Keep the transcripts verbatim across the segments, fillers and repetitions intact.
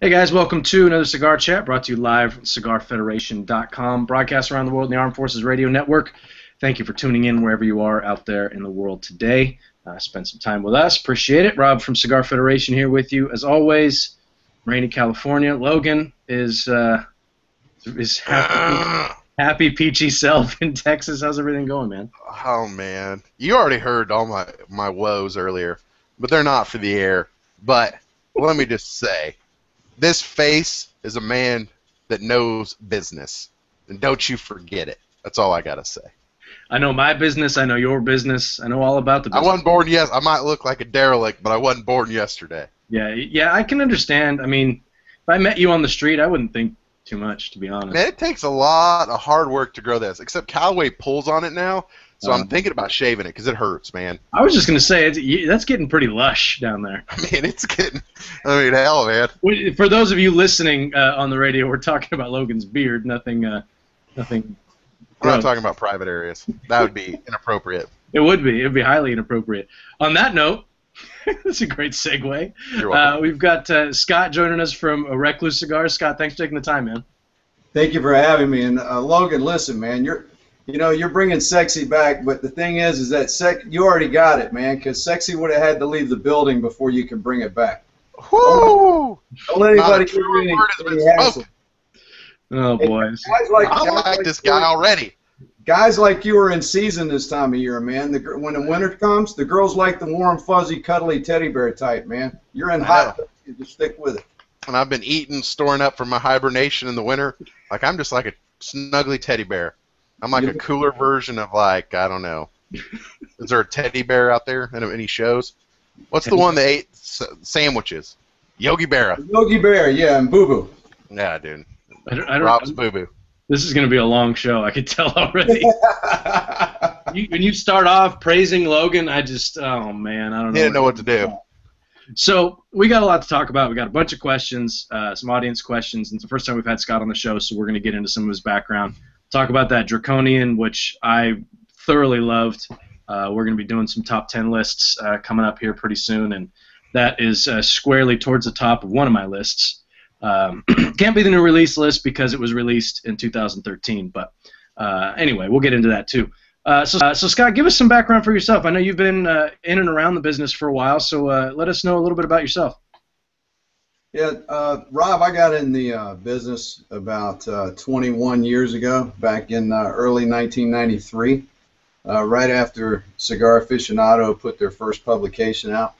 Hey guys, welcome to another Cigar Chat, brought to you live from Cigar Federation dot com, broadcast around the world in the Armed Forces Radio Network. Thank you for tuning in wherever you are out there in the world today. Uh, spend some time with us. Appreciate it. Rob from Cigar Federation here with you. As always, rainy California. Logan is uh, is happy, happy peachy self in Texas. How's everything going, man? Oh, man. You already heard all my, my woes earlier, but they're not for the air. But let me just say, this face is a man that knows business, and don't you forget it. That's all I gotta say. I know my business. I know your business. I know all about the business. I wasn't born yes. I might look like a derelict, but I wasn't born yesterday. Yeah, yeah, I can understand. I mean, if I met you on the street, I wouldn't think too much, to be honest. Man, it takes a lot of hard work to grow this. Except Callaway pulls on it now, so um, I'm thinking about shaving it because it hurts, man. I was just gonna say it's, that's getting pretty lush down there. I mean, it's getting. I mean, hell, man. For those of you listening uh, on the radio, we're talking about Logan's beard. Nothing. Uh, nothing. We're not talking about private areas. That would be inappropriate. It would be. It would be highly inappropriate. On that note, that's a great segue. You're welcome. Uh, we've got uh, Scott joining us from Recluse Cigars. Scott, thanks for taking the time, man. Thank you for having me. And uh, Logan, listen, man, you're. You know, you're bringing sexy back, but the thing is, is that sec you already got it, man, because sexy would have had to leave the building before you can bring it back. Whoo! Don't let anybody give me any hassle. Oh, boys. Guys like, I like, like this guy already. Guys like you are in season this time of year, man. The, when the winter comes, the girls like the warm, fuzzy, cuddly teddy bear type, man. You're in hot. You just stick with it. And I've been eating, storing up for my hibernation in the winter. Like, I'm just like a snuggly teddy bear. I'm like a cooler version of, like, I don't know. Is there a teddy bear out there in any shows? What's the one that ate sandwiches? Yogi Berra. Yogi Berra, yeah, and Boo Boo. Yeah, dude. I don't, I don't, Rob's Boo Boo. This is going to be a long show. I can tell already. you, when you start off praising Logan, I just, oh, man, I don't know. You didn't know what to do. So we got a lot to talk about. We got a bunch of questions, uh, some audience questions. It's the first time we've had Scott on the show, so we're going to get into some of his background. Talk about that Draconian, which I thoroughly loved. Uh, we're going to be doing some top ten lists uh, coming up here pretty soon, and that is uh, squarely towards the top of one of my lists. Um, can't be the new release list because it was released in two thousand thirteen, but uh, anyway, we'll get into that too. Uh, so, uh, so Scott, give us some background for yourself. I know you've been uh, in and around the business for a while, so uh, let us know a little bit about yourself. Yeah, uh, Rob, I got in the uh, business about uh, twenty-one years ago, back in uh, early nineteen ninety-three, uh, right after Cigar Aficionado put their first publication out.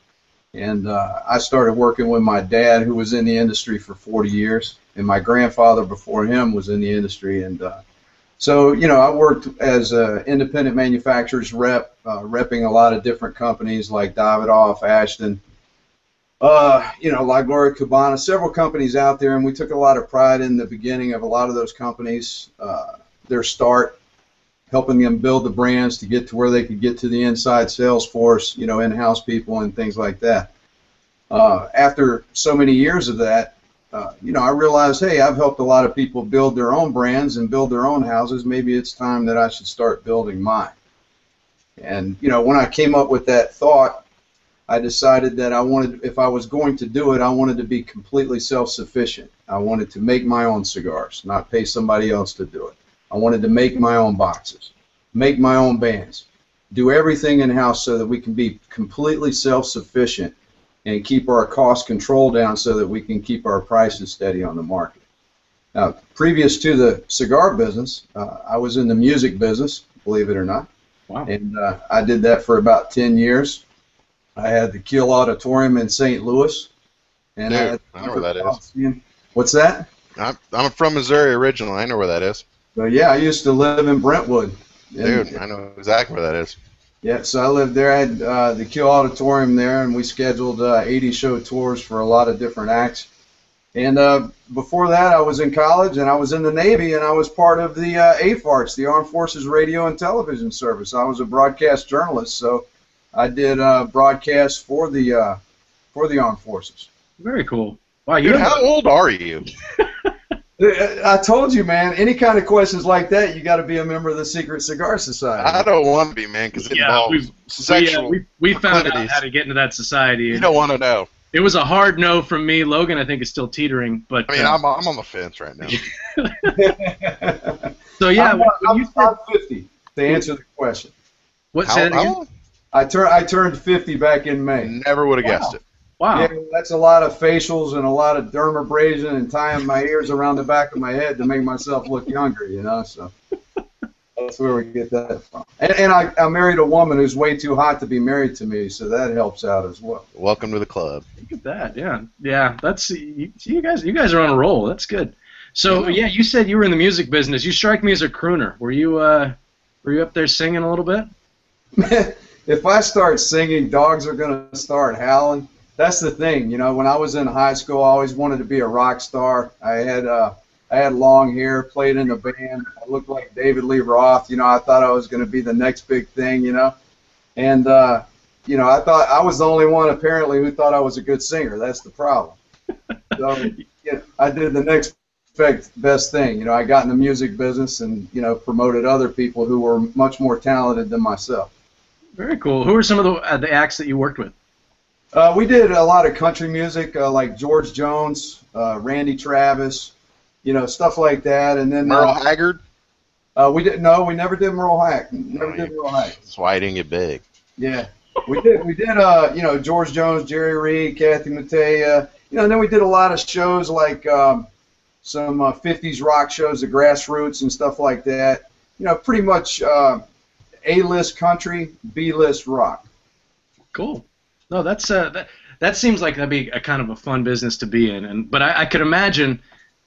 And uh, I started working with my dad, who was in the industry for forty years, and my grandfather before him was in the industry. And uh, so, you know, I worked as an independent manufacturer's rep, uh, repping a lot of different companies like Davidoff, Ashton, Uh, you know, La Gloria Cubana, several companies out there, and we took a lot of pride in the beginning of a lot of those companies, uh, their start, helping them build the brands to get to where they could get to the inside sales force, you know, in-house people and things like that. Uh, after so many years of that, uh, you know, I realized, hey, I've helped a lot of people build their own brands and build their own houses. Maybe it's time that I should start building mine. And, you know, when I came up with that thought, I decided that I wanted, if I was going to do it, I wanted to be completely self-sufficient. I wanted to make my own cigars, not pay somebody else to do it. I wanted to make my own boxes, make my own bands, do everything in-house so that we can be completely self-sufficient and keep our cost control down so that we can keep our prices steady on the market. Now, previous to the cigar business, uh, I was in the music business, believe it or not. Wow. And uh, I did that for about ten years. I had the Kiel Auditorium in Saint Louis. And Dude, I, had I know where that is. What's that? I'm, I'm from Missouri originally. I know where that is. So, yeah, I used to live in Brentwood. Dude, and, I know exactly where that is. Yeah, so I lived there. I had uh, the Kiel Auditorium there, and we scheduled uh, eighty show tours for a lot of different acts. And uh, before that, I was in college, and I was in the Navy, and I was part of the uh, AFARTS, the Armed Forces Radio and Television Service. I was a broadcast journalist, so I did uh, broadcasts for the uh, for the Armed Forces. Very cool. Wow, you Dude, how old are you? I told you, man. Any kind of questions like that, you got to be a member of the Secret Cigar Society. I don't want to be, man, because it yeah, involves sexual. We, uh, we, we found out how to get into that society. You don't want to know. It was a hard no from me. Logan, I think, is still teetering. But I mean, uh, I'm, I'm on the fence right now. So, yeah. I'm, I'm, you said, I'm fifty, to answer the question. What's that again? I, tur I turned fifty back in May. Never would have wow. guessed it. Wow. Yeah, that's a lot of facials and a lot of dermabrasion and tying my ears around the back of my head to make myself look younger, you know, so that's where we get that from. And, and I, I married a woman who's way too hot to be married to me, so that helps out as well. Welcome to the club. Look at that, yeah. Yeah, that's, you, you guys you guys are on a roll. That's good. So, yeah, you said you were in the music business. You strike me as a crooner. Were you, uh, were you up there singing a little bit? If I start singing, dogs are going to start howling. That's the thing, you know. When I was in high school, I always wanted to be a rock star. I had uh, I had long hair, played in a band. I looked like David Lee Roth. You know, I thought I was going to be the next big thing. You know, and uh, you know, I thought I was the only one apparently who thought I was a good singer. That's the problem. So yeah, I did the next best thing. You know, I got in the music business and you know promoted other people who were much more talented than myself. Very cool. Who were some of the uh, the acts that you worked with? Uh, we did a lot of country music, uh, like George Jones, uh, Randy Travis, you know, stuff like that. And then Merle uh, Haggard. Uh, we did no, we never did Merle Haggard. Never oh, did Merle Haggard. That's why I didn't get big. Yeah, we did. We did. Uh, you know, George Jones, Jerry Reed, Kathy Mattea. You know, and then we did a lot of shows like um, some uh, fifties rock shows, the Grassroots and stuff like that. You know, pretty much uh, A-list country, B-list rock. Cool. No, that's uh, that. That seems like that'd be a kind of a fun business to be in, and but I, I could imagine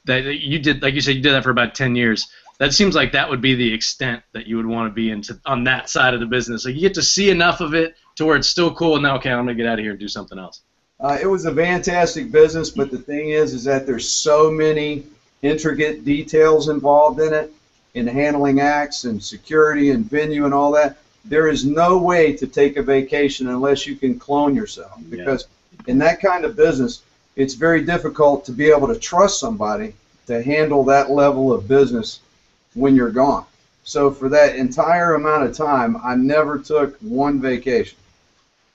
that you did, like you said, you did that for about ten years. That seems like that would be the extent that you would want to be into on that side of the business. Like you get to see enough of it to where it's still cool, and now okay, I'm gonna get out of here and do something else. Uh, it was a fantastic business, but the thing is, is that there's so many intricate details involved in it, in handling acts and security and venue and all that. There is no way to take a vacation unless you can clone yourself, because yeah. in that kind of business, it's very difficult to be able to trust somebody to handle that level of business when you're gone. So for that entire amount of time, I never took one vacation.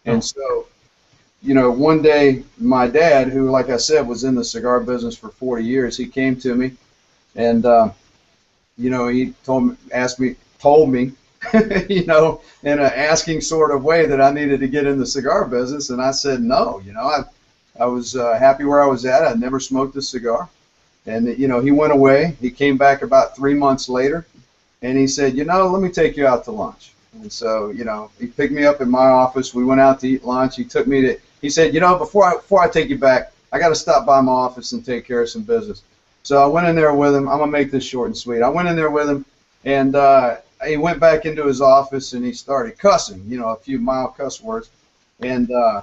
Oh. And so, you know, one day my dad, who, like I said, was in the cigar business for forty years, he came to me and, uh, you know, he told me, asked me, told me, you know, in an asking sort of way that I needed to get in the cigar business, and I said no. You know, I, I was uh, happy where I was at. I never smoked a cigar, and you know, he went away. He came back about three months later, and he said, you know, let me take you out to lunch. And so, you know, he picked me up in my office. We went out to eat lunch. He took me to. He said, you know, before I before I take you back, I got to stop by my office and take care of some business. So I went in there with him. I'm gonna make this short and sweet. I went in there with him, and. Uh, He went back into his office and he started cussing, you know, a few mild cuss words. And, uh,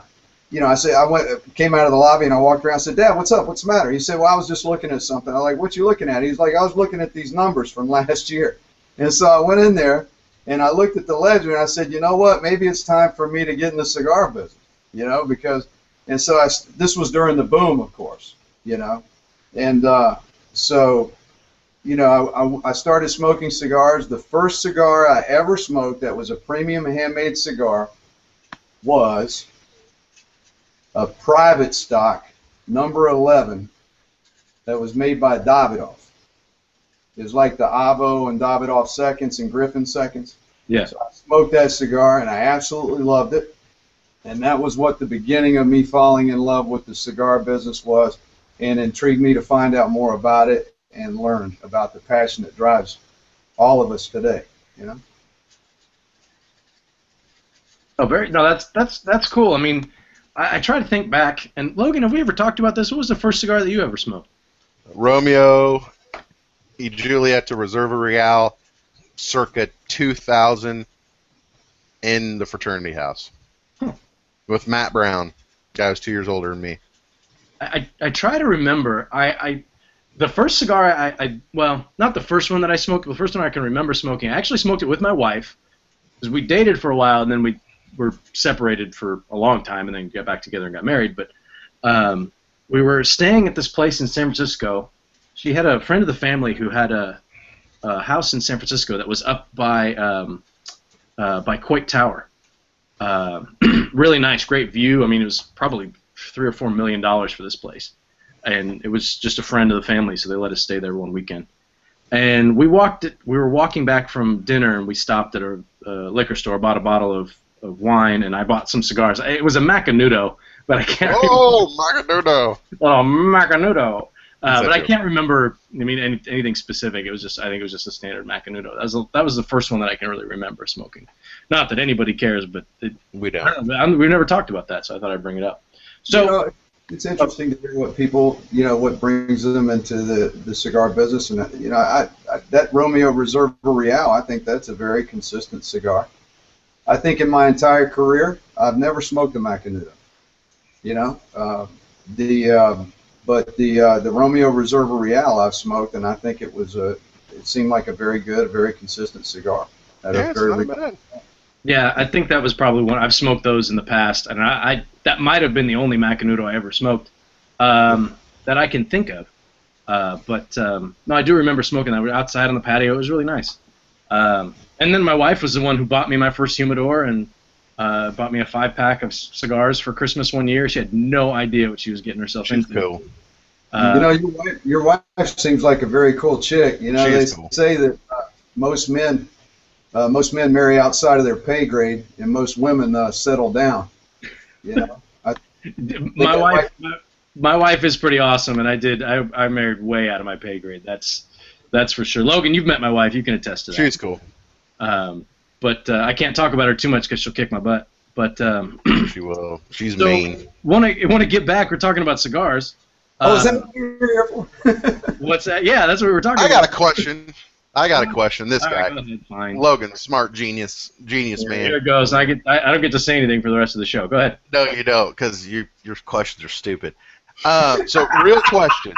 you know, I said, I went, came out of the lobby and I walked around and said, Dad, what's up? What's the matter? He said, well, I was just looking at something. I'm like, what you looking at? He's like, I was looking at these numbers from last year. And so I went in there and I looked at the ledger and I said, you know what? Maybe it's time for me to get in the cigar business, you know, because, and so I, this was during the boom, of course, you know, and uh, so. You know, I, I started smoking cigars. The first cigar I ever smoked that was a premium handmade cigar was a private stock, number eleven, that was made by Davidoff. It was like the Avo and Davidoff seconds and Griffin seconds. Yeah. So I smoked that cigar, and I absolutely loved it. And that was what the beginning of me falling in love with the cigar business was, and intrigued me to find out more about it and learn about the passion that drives all of us today, you know. Oh, very. No, that's that's that's cool. I mean, I, I try to think back. And Logan, have we ever talked about this? What was the first cigar that you ever smoked? Romeo y Juliet to Reserva Real, circa two thousand, in the fraternity house, huh. with Matt Brown. Guy was two years older than me. I I, I try to remember. I. I The first cigar I, I, well, not the first one that I smoked, but the first one I can remember smoking, I actually smoked it with my wife, because we dated for a while, and then we were separated for a long time, and then got back together and got married. But um, we were staying at this place in San Francisco. She had a friend of the family who had a, a house in San Francisco that was up by, um, uh, by Coit Tower. Uh, really nice, great view. I mean, it was probably three or four million dollars for this place, and it was just a friend of the family, so they let us stay there one weekend. And we walked. We were walking back from dinner, and we stopped at a, a liquor store, bought a bottle of, of wine, and I bought some cigars. It was a Macanudo, but I can't. Oh, remember. Macanudo. Oh, Macanudo. Uh, but I can't remember. I mean, any, anything specific. It was just. I think it was just a standard Macanudo. That was a, that was the first one that I can really remember smoking. Not that anybody cares, but it, we don't. I don't know, I'm, we've never talked about that, so I thought I'd bring it up. So. You know, it's interesting to hear what people, you know, what brings them into the, the cigar business, and you know, I, I that Romeo Reserva Real, I think that's a very consistent cigar. I think in my entire career, I've never smoked a Macanudo. You know, uh, the uh, but the uh, the Romeo Reserva Real I've smoked, and I think it was a, it seemed like a very good, very consistent cigar. Yeah, it's not bad. Yeah, I think that was probably one. I've smoked those in the past, and I, I that might have been the only Macanudo I ever smoked um, that I can think of. Uh, but um, no, I do remember smoking that. We were outside on the patio. It was really nice. Um, and then my wife was the one who bought me my first humidor and uh, bought me a five-pack of cigars for Christmas one year. She had no idea what she was getting herself She's into. Cool. Uh, you know, your wife, your wife seems like a very cool chick. You know, they cool. say that uh, most men. Uh, most men marry outside of their pay grade, and most women uh, settle down. You know, I, my wife, my, my wife is pretty awesome, and I did. I, I married way out of my pay grade. That's that's for sure. Logan, you've met my wife. You can attest to that. She's cool. Um, but uh, I can't talk about her too much because she'll kick my butt. But um, she will. She's so mean. Want to want to get back? We're talking about cigars. Oh, uh, is that what you were here for? What's that? Yeah, that's what we were talking. I about. I got a question. I got a question. This All guy, right, ahead, fine. Logan, smart genius, genius yeah, man. Here it goes. I get. I, I don't get to say anything for the rest of the show. Go ahead. No, you don't, because your your questions are stupid. Uh, so, real question,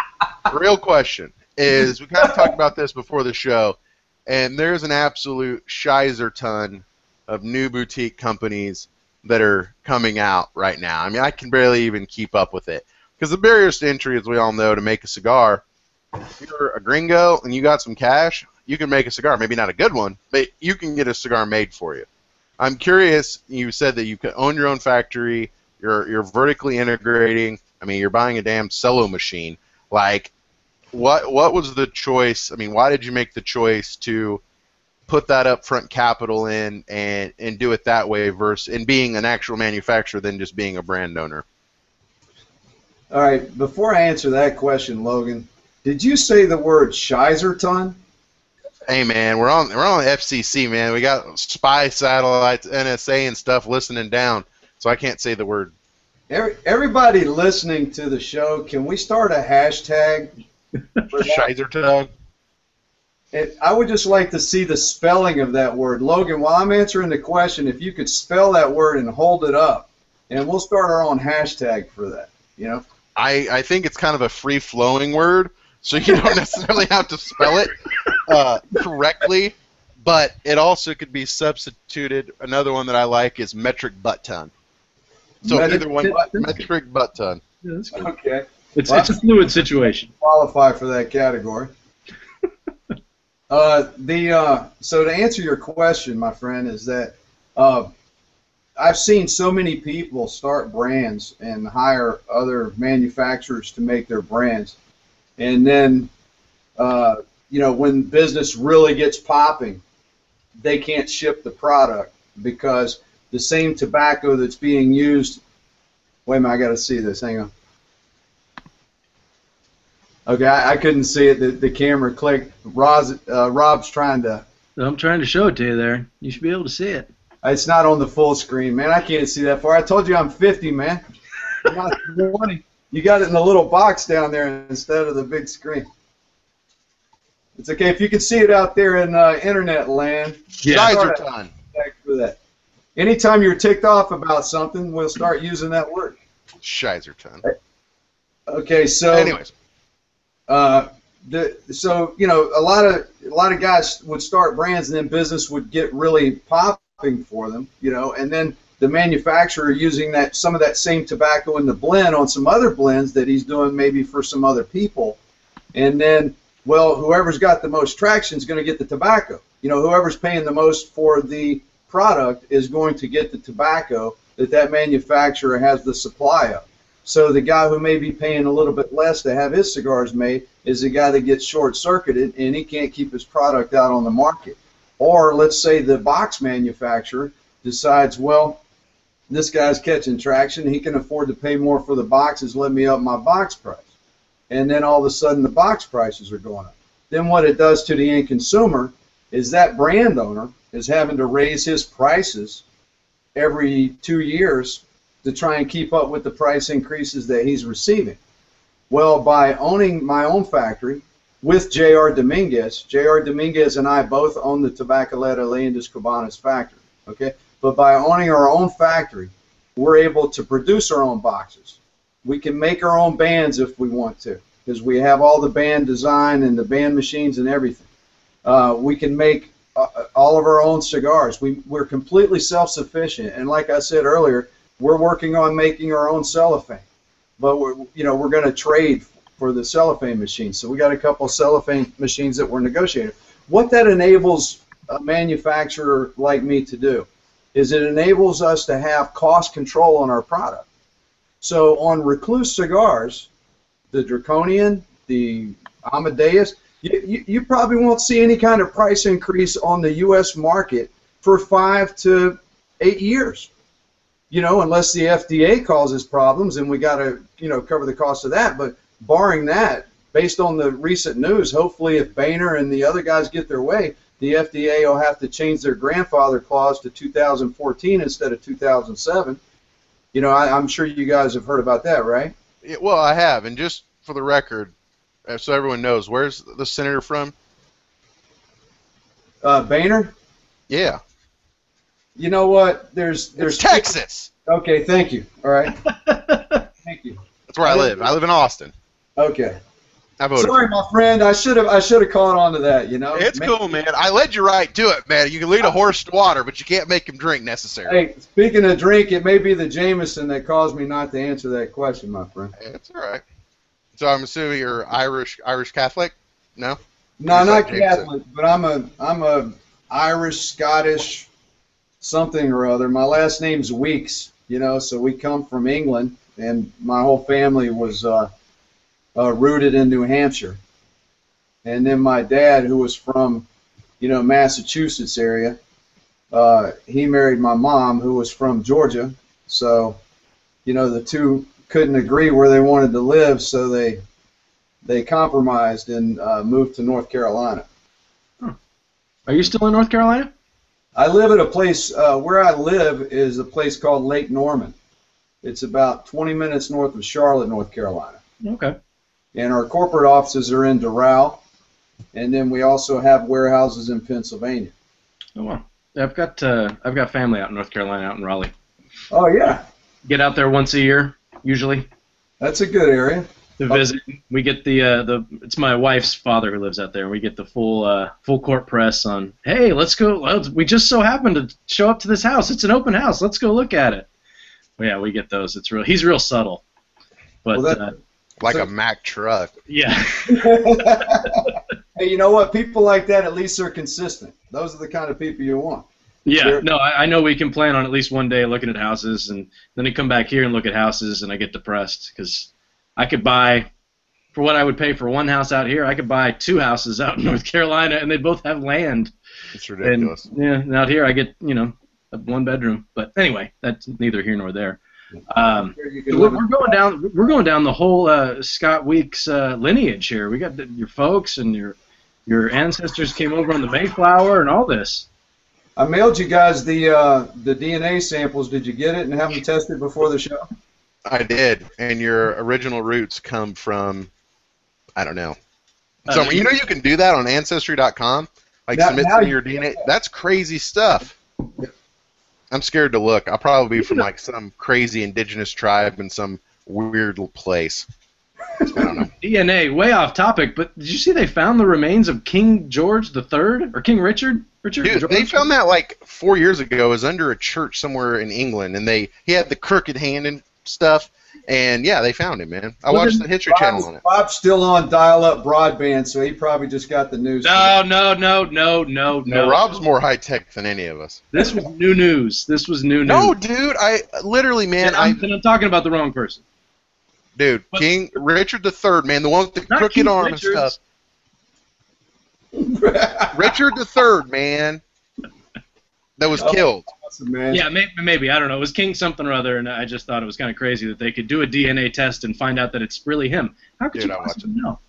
real question is we kind of talked about this before the show, and there's an absolute shizer ton of new boutique companies that are coming out right now. I mean, I can barely even keep up with it because the barriers to entry, as we all know, to make a cigar, if you're a gringo and you got some cash, you can make a cigar, maybe not a good one, but you can get a cigar made for you. I'm curious, you said that you can own your own factory, you're you're vertically integrating, I mean, you're buying a damn cello machine. Like, what what was the choice, I mean, why did you make the choice to put that upfront capital in and, and do it that way versus in being an actual manufacturer than just being a brand owner? All right, before I answer that question, Logan, did you say the word shizer ton? Hey man, we're on we're on the F C C, man. We got spy satellites, N S A, and stuff listening down, so I can't say the word. Every, everybody listening to the show, can we start a hashtag? Shizertag. I would just like to see the spelling of that word, Logan. While I'm answering the question, if you could spell that word and hold it up, and we'll start our own hashtag for that. You know, I I think it's kind of a free-flowing word, so you don't necessarily have to spell it uh, correctly, but it also could be substituted. Another one that I like is metric butt ton. So metric either one, butt metric butt ton. Yeah, that's good. Okay, it's well, it's a fluid situation. Qualify for that category. uh, the uh, so to answer your question, my friend, is that uh, I've seen so many people start brands and hire other manufacturers to make their brands. And then, uh, you know, when business really gets popping, they can't ship the product because the same tobacco that's being used. Wait a minute, I got to see this. Hang on. Okay, I, I couldn't see it. The, the camera clicked. Rob's, uh, Rob's trying to. I'm trying to show it to you there. You should be able to see it. It's not on the full screen, man. I can't see that far. I told you I'm fifty, man. I'm not twenty. You got it in the little box down there instead of the big screen. It's okay if you can see it out there in uh, internet land. Yeah. Shizer-ton. For that. Anytime you're ticked off about something, we'll start using that word. Shizer-ton. Okay, so. Anyways. Uh, the so you know a lot of a lot of guys would start brands and then business would get really popping for them, you know, and then. The manufacturer using that some of that same tobacco in the blend on some other blends that he's doing maybe for some other people, and then well, whoever's got the most traction is going to get the tobacco. You know, whoever's paying the most for the product is going to get the tobacco that that manufacturer has the supply of. So the guy who may be paying a little bit less to have his cigars made is the guy that gets short-circuited and he can't keep his product out on the market. Or let's say the box manufacturer decides, well, this guy's catching traction, he can afford to pay more for the boxes, let me up my box price. And then all of a sudden the box prices are going up. Then what it does to the end consumer is that brand owner is having to raise his prices every two years to try and keep up with the price increases that he's receiving. Well, by owning my own factory with J R Dominguez, J R Dominguez and I both own the Tabacalera Leandes Cabanas factory, okay? But by owning our own factory, we're able to produce our own boxes. We can make our own bands if we want to, because we have all the band design and the band machines and everything. Uh, we can make uh, all of our own cigars. We, we're completely self-sufficient, and like I said earlier, we're working on making our own cellophane. But we're, you know, we're going to trade for the cellophane machines. So we got a couple cellophane machines that we're negotiating. What that enables a manufacturer like me to do is it enables us to have cost control on our product. So on Recluse Cigars, the Draconian, the Amadeus, you, you, you probably won't see any kind of price increase on the U S market for five to eight years. You know, unless the F D A causes problems and we got to, you know, cover the cost of that. But barring that, based on the recent news, hopefully if Boehner and the other guys get their way, the F D A will have to change their grandfather clause to two thousand fourteen instead of two thousand seven. You know, I, I'm sure you guys have heard about that, right? It, well, I have. And just for the record, so everyone knows, where's the senator from? Uh, Boehner? Yeah. You know what? There's there's it's Texas. Okay, thank you. All right. Thank you. That's where I live. I live in Austin. Okay. I voted. Sorry, my friend. I should have I should have caught on to that. You know. It's cool, man. I led you right to it, man. You can lead a horse to water, but you can't make him drink necessarily. Hey, speaking of drink, it may be the Jameson that caused me not to answer that question, my friend. That's all right. So I'm assuming you're Irish Irish Catholic? No. No, you're not Catholic, but I'm a I'm a Irish Scottish something or other. My last name's Weeks, you know, so we come from England, and my whole family was uh, uh, rooted in New Hampshire. And then my dad, who was from, you know, Massachusetts area, uh, he married my mom, who was from Georgia. So, you know, the two couldn't agree where they wanted to live, so they they compromised and uh, moved to North Carolina. Hmm. Are you still in North Carolina? I live at a place, uh, where I live is a place called Lake Norman. It's about twenty minutes north of Charlotte, North Carolina. Okay. And our corporate offices are in Doral, and then we also have warehouses in Pennsylvania. Oh, wow. I've got, uh, I've got family out in North Carolina, out in Raleigh. Oh, yeah. Get out there once a year, usually. That's a good area to visit. Okay. We get the uh, the it's my wife's father who lives out there, and we get the full uh, full court press on. Hey, let's go. Let's, we just so happened to show up to this house. It's an open house. Let's go look at it. Well, yeah, we get those. It's real. He's real subtle, but well, that, uh, like so, a Mack truck. Yeah. Hey, you know what? People like that, at least they're consistent. Those are the kind of people you want. Yeah. They're, no, I, I know we can plan on at least one day looking at houses, and then I come back here and look at houses, and I get depressed because I could buy, for what I would pay for one house out here, I could buy two houses out in North Carolina, and they both have land. It's ridiculous. And, yeah, and out here I get, you know, a one bedroom. But anyway, that's neither here nor there. Um, we're, we're going down. We're going down the whole uh, Scott Weeks uh, lineage here. We got the, your folks and your your ancestors came over on the Mayflower and all this. I mailed you guys the uh, the D N A samples. Did you get it and have them tested before the show? I did, and your original roots come from, I don't know. So uh, you know you can do that on ancestry dot com, like now, submit now your you D N A. That's crazy stuff. I'm scared to look. I'll probably be from like some crazy indigenous tribe in some weird place. I don't know. D N A, way off topic, but did you see they found the remains of King George the third or King Richard? Richard Dude, George? They found that like four years ago. It was under a church somewhere in England, and they he had the crooked hand in. Stuff and yeah, they found him, man. I well, watched the History Bob's, Channel on it. Bob's still on dial-up broadband, so he probably just got the news. No, no, no, no, no, no. No, Rob's more high-tech than any of us. This was new news. This was new news. No, dude, I literally, man, yeah, I'm, I. Then I'm talking about the wrong person. Dude, but King Richard the third, man, the one with the crooked King arm Richards. and stuff. Richard the third, man, that was oh, killed. Awesome, man. Yeah, maybe, maybe. I don't know. It was King something or other, and I just thought it was kind of crazy that they could do a D N A test and find out that it's really him. How could Dude, you possibly know?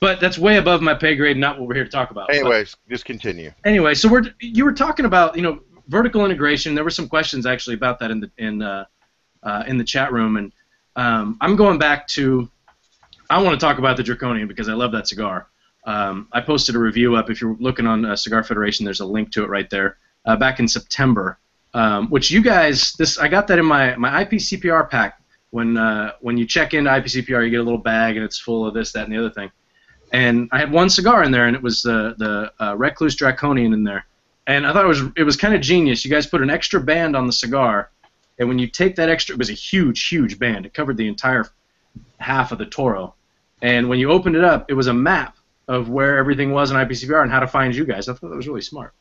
But that's way above my pay grade, not what we're here to talk about. Anyways, but, just continue. Anyway, so we're you were talking about, you know, vertical integration. There were some questions actually about that in the in uh, uh, in the chat room, and um, I'm going back to I want to talk about the Draconian because I love that cigar. Um, I posted a review up. If you're looking on uh, Cigar Federation, there's a link to it right there. Uh, back in September, um, which you guys this I got that in my my I P C P R pack. When uh, when you check into I P C P R, you get a little bag and it's full of this, that, and the other thing. And I had one cigar in there, and it was the the uh, Recluse Draconian in there. And I thought it was it was kind of genius. You guys put an extra band on the cigar, and when you take that extra, it was a huge, huge band. It covered the entire half of the Toro. And when you opened it up, it was a map of where everything was in I P C P R and how to find you guys. I thought that was really smart.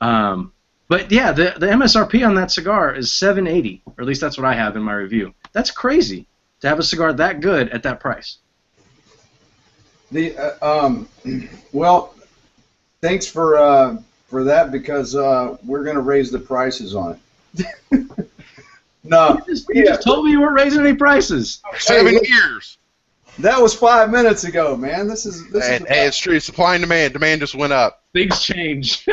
Um, but yeah, the the M S R P on that cigar is seven eighty, or at least that's what I have in my review. That's crazy to have a cigar that good at that price. The uh, um, well, thanks for uh, for that because uh, we're gonna raise the prices on it. No, you just, you yeah. just told me you weren't raising any prices. Seven hey, years. That was five minutes ago, man. This is this and, is. Hey, it's true. Supply and demand. Demand just went up. Things change.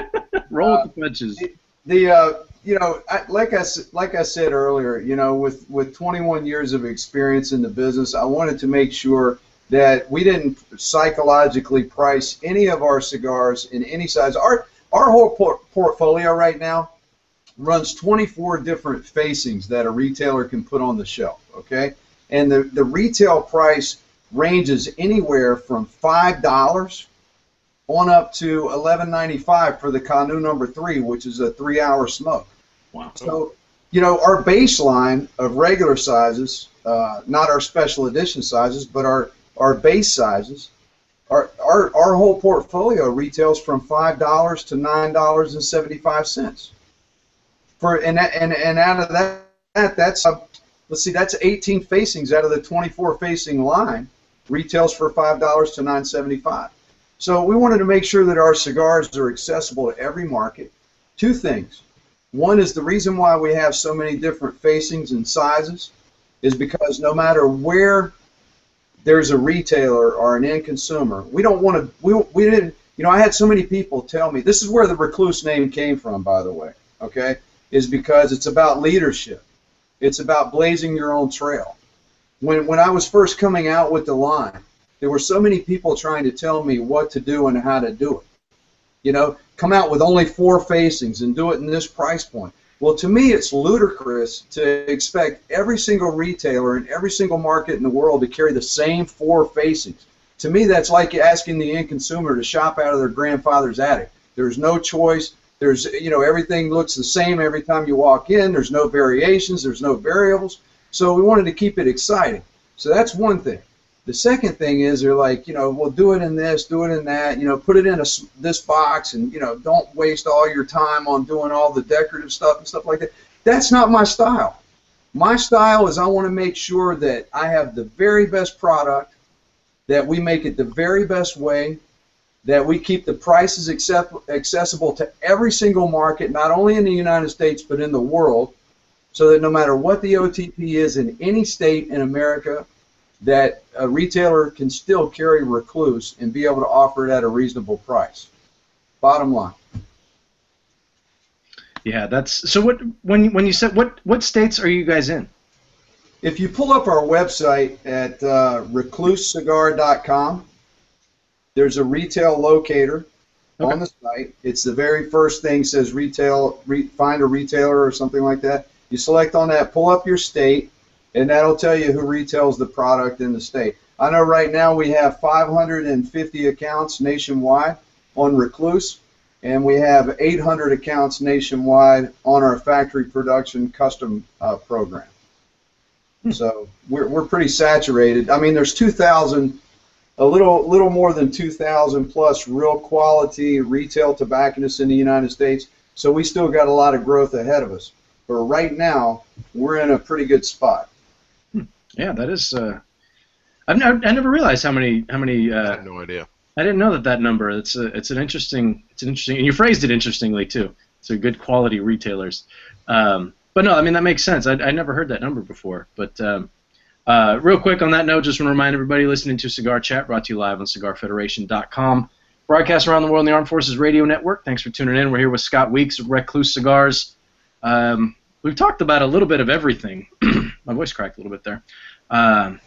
Roll uh, with the punches. The, the uh, you know, I, like I like I said earlier, you know, with with twenty-one years of experience in the business, I wanted to make sure that we didn't psychologically price any of our cigars in any size. Our our whole por portfolio right now runs twenty-four different facings that a retailer can put on the shelf, okay? And the, the retail price ranges anywhere from five dollars on up to eleven ninety-five for the Canoe number three, which is a three-hour smoke. Wow. So, you know, our baseline of regular sizes, uh, not our special edition sizes, but our Our base sizes, our, our, our whole portfolio retails from five dollars to nine dollars and seventy-five cents. For and, that, and and out of that, that that's uh, let's see, that's eighteen facings out of the twenty-four facing line retails for five dollars to nine seventy-five. So we wanted to make sure that our cigars are accessible to every market. Two things. One is the reason why we have so many different facings and sizes is because no matter where there's a retailer or an end consumer. We don't want to. We we didn't. You know, I had so many people tell me this is where the Recluse name came from. By the way, okay, is because it's about leadership. It's about blazing your own trail. When when I was first coming out with the line, there were so many people trying to tell me what to do and how to do it. You know, come out with only four facings and do it in this price point. Well, to me, it's ludicrous to expect every single retailer in every single market in the world to carry the same four facings. To me, that's like asking the end consumer to shop out of their grandfather's attic. There's no choice. There's, you know, everything looks the same every time you walk in. There's no variations. There's no variables. So we wanted to keep it exciting. So that's one thing. The second thing is they're like, you know, well, do it in this, do it in that, you know, put it in a, this box and, you know, don't waste all your time on doing all the decorative stuff and stuff like that. That's not my style. My style is I want to make sure that I have the very best product, that we make it the very best way, that we keep the prices accept, accessible to every single market, not only in the United States but in the world, so that no matter what the O T P is in any state in America, that a retailer can still carry Recluse and be able to offer it at a reasonable price. Bottom line. Yeah, that's so. What when when you said what what states are you guys in? If you pull up our website at uh, recluse cigar dot com, there's a retail locator okay. on the site. It's the very first thing says retail, re, find a retailer or something like that. You select on that, pull up your state. And that'll tell you who retails the product in the state. I know right now we have five hundred fifty accounts nationwide on Recluse, and we have eight hundred accounts nationwide on our factory production custom uh, program. Hmm. So we're we're pretty saturated. I mean, there's two thousand, a little little more than two thousand plus real quality retail tobacconists in the United States. So we still got a lot of growth ahead of us. But right now, we're in a pretty good spot. Yeah, that is uh, I've never, I never realized how many how many. Uh, I had no idea. I didn't know that that number. It's a, it's an interesting it's an interesting and you phrased it interestingly too. So good quality retailers. Um, but no, I mean that makes sense. I I never heard that number before. But um, uh, real quick on that note, just want to remind everybody listening to Cigar Chat, brought to you live on Cigar Federation dot com, broadcast around the world on the Armed Forces Radio Network. Thanks for tuning in. We're here with Scott Weeks of Recluse Cigars. Um, we've talked about a little bit of everything. My voice cracked a little bit there. Um,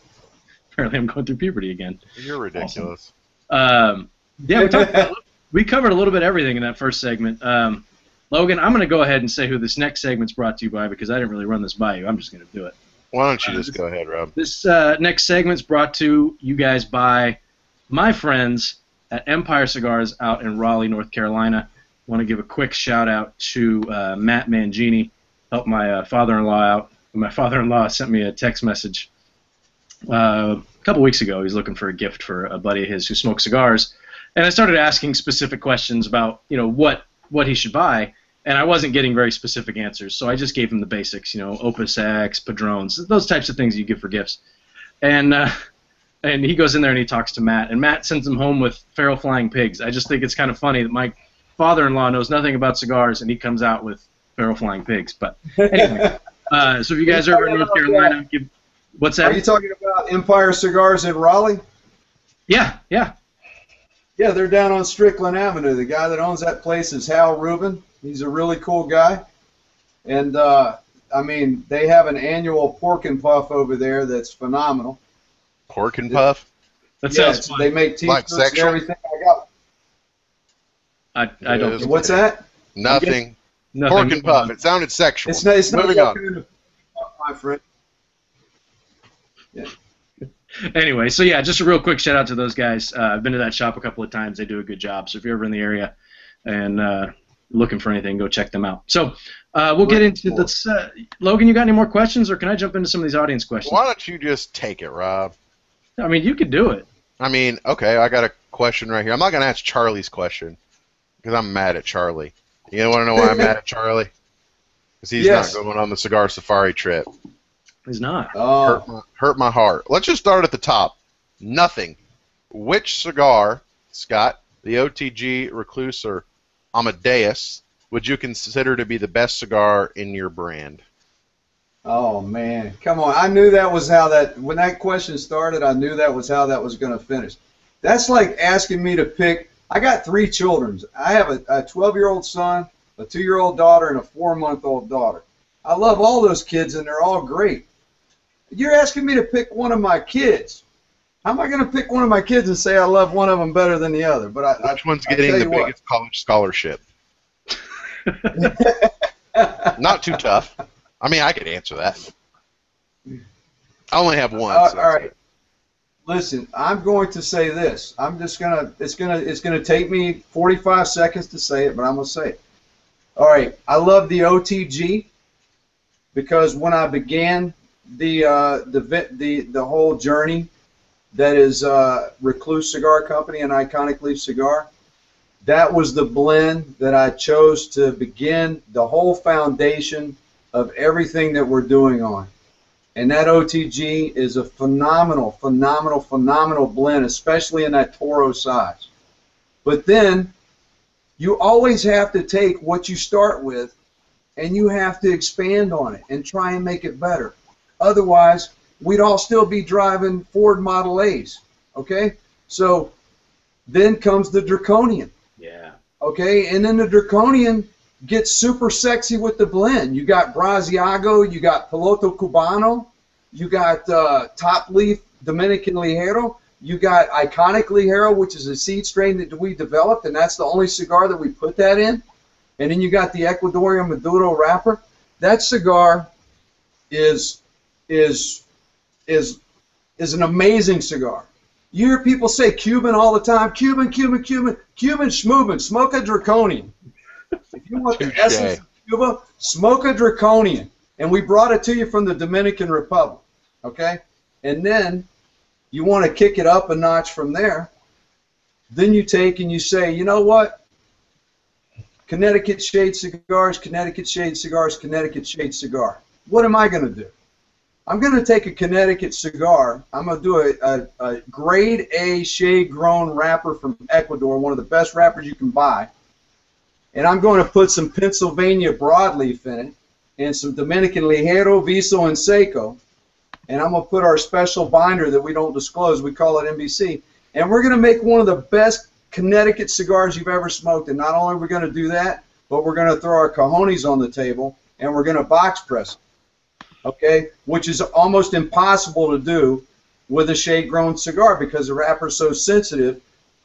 apparently, I'm going through puberty again. You're ridiculous. Awesome. Um, yeah, we, talked about, we covered a little bit of everything in that first segment. Um, Logan, I'm going to go ahead and say who this next segment's brought to you by because I didn't really run this by you. I'm just going to do it. Why don't you uh, just this, go ahead, Rob? This uh, next segment's brought to you guys by my friends at Empire Cigars out in Raleigh, North Carolina. I want to give a quick shout-out to uh, Matt Mangini. Helped my uh, father-in-law out. My father-in-law sent me a text message uh, a couple weeks ago. He's looking for a gift for a buddy of his who smokes cigars, and I started asking specific questions about, you know, what what he should buy, and I wasn't getting very specific answers. So I just gave him the basics, you know, Opus X, Padrones, those types of things you give for gifts. And uh, and he goes in there and he talks to Matt, and Matt sends him home with Ferro Flying Pigs. I just think it's kind of funny that my father-in-law knows nothing about cigars, and he comes out with Ferro Flying Pigs. But anyway. Uh, so if you guys are ever in North Carolina, give, what's that? Are you talking about Empire Cigars in Raleigh? Yeah, yeah. Yeah, they're down on Strickland Avenue. The guy that owns that place is Hal Rubin. He's a really cool guy. And, uh, I mean, they have an annual pork and puff over there that's phenomenal. Pork and puff? That yeah, sounds fun. They make T-shirts like and everything. I got. I, I don't What's that? Nothing. Nothing. Pork and puff. It sounded sexual. It's not, it's not Moving on. Kind of, my friend. Yeah. Anyway, so yeah, just a real quick shout out to those guys. Uh, I've been to that shop a couple of times. They do a good job. So if you're ever in the area and uh, looking for anything, go check them out. So uh, we'll get into this. Uh, Logan, you got any more questions, or can I jump into some of these audience questions? Why don't you just take it, Rob? I mean, you could do it. I mean, okay, I got a question right here. I'm not going to ask Charlie's question because I'm mad at Charlie. You want to know why I'm mad at Charlie? Because he's yes. not going on the cigar safari trip. He's not. Oh. Hurt, my, hurt my heart. Let's just start at the top. Nothing. Which cigar, Scott, the O T G, Recluse, or Amadeus, would you consider to be the best cigar in your brand? Oh, man. Come on. I knew that was how that, when that question started, I knew that was how that was going to finish. That's like asking me to pick. I got three children. I have a twelve-year-old son, a two-year-old daughter, and a four-month-old daughter. I love all those kids, and they're all great. You're asking me to pick one of my kids. How am I going to pick one of my kids and say I love one of them better than the other? But I, Which one's I, getting I the biggest what. college scholarship? Not too tough. I mean, I could answer that. I only have one. Uh, so all right. Listen, I'm going to say this. I'm just gonna. It's gonna. It's gonna take me forty-five seconds to say it, but I'm gonna say it. All right. I love the O T G because when I began the uh, the the the whole journey, that is uh, Recluse Cigar Company and Iconic Leaf Cigar, that was the blend that I chose to begin the whole foundation of everything that we're doing on. And that O T G is a phenomenal, phenomenal, phenomenal blend, especially in that Toro size. But then you always have to take what you start with and you have to expand on it and try and make it better. Otherwise, we'd all still be driving Ford Model A's, okay? So then comes the Draconian. Yeah. Okay, and then the Draconian get super sexy with the blend. You got Braziago, you got Piloto Cubano, you got uh, Top Leaf Dominican Ligero, you got Iconic Ligero, which is a seed strain that we developed, and that's the only cigar that we put that in. And then you got the Ecuadorian Maduro wrapper. That cigar is is is is an amazing cigar. You hear people say Cuban all the time, Cuban, Cuban, Cuban, Cuban schmoobin', smoke a Draconian. If you want the essence of Cuba, smoke a Draconian. And we brought it to you from the Dominican Republic, okay? And then you want to kick it up a notch from there. Then you take and you say, you know what? Connecticut Shade Cigars, Connecticut Shade Cigars, Connecticut Shade Cigar. What am I going to do? I'm going to take a Connecticut cigar. I'm going to do a, a, a grade A shade-grown wrapper from Ecuador, one of the best wrappers you can buy. And I'm going to put some Pennsylvania broadleaf in it and some Dominican Ligero, Viso, and Seco. And I'm going to put our special binder that we don't disclose. We call it N B C. And we're going to make one of the best Connecticut cigars you've ever smoked. And not only are we going to do that, but we're going to throw our cojones on the table and we're going to box press it. Okay, which is almost impossible to do with a shade-grown cigar because the wrapper is so sensitive.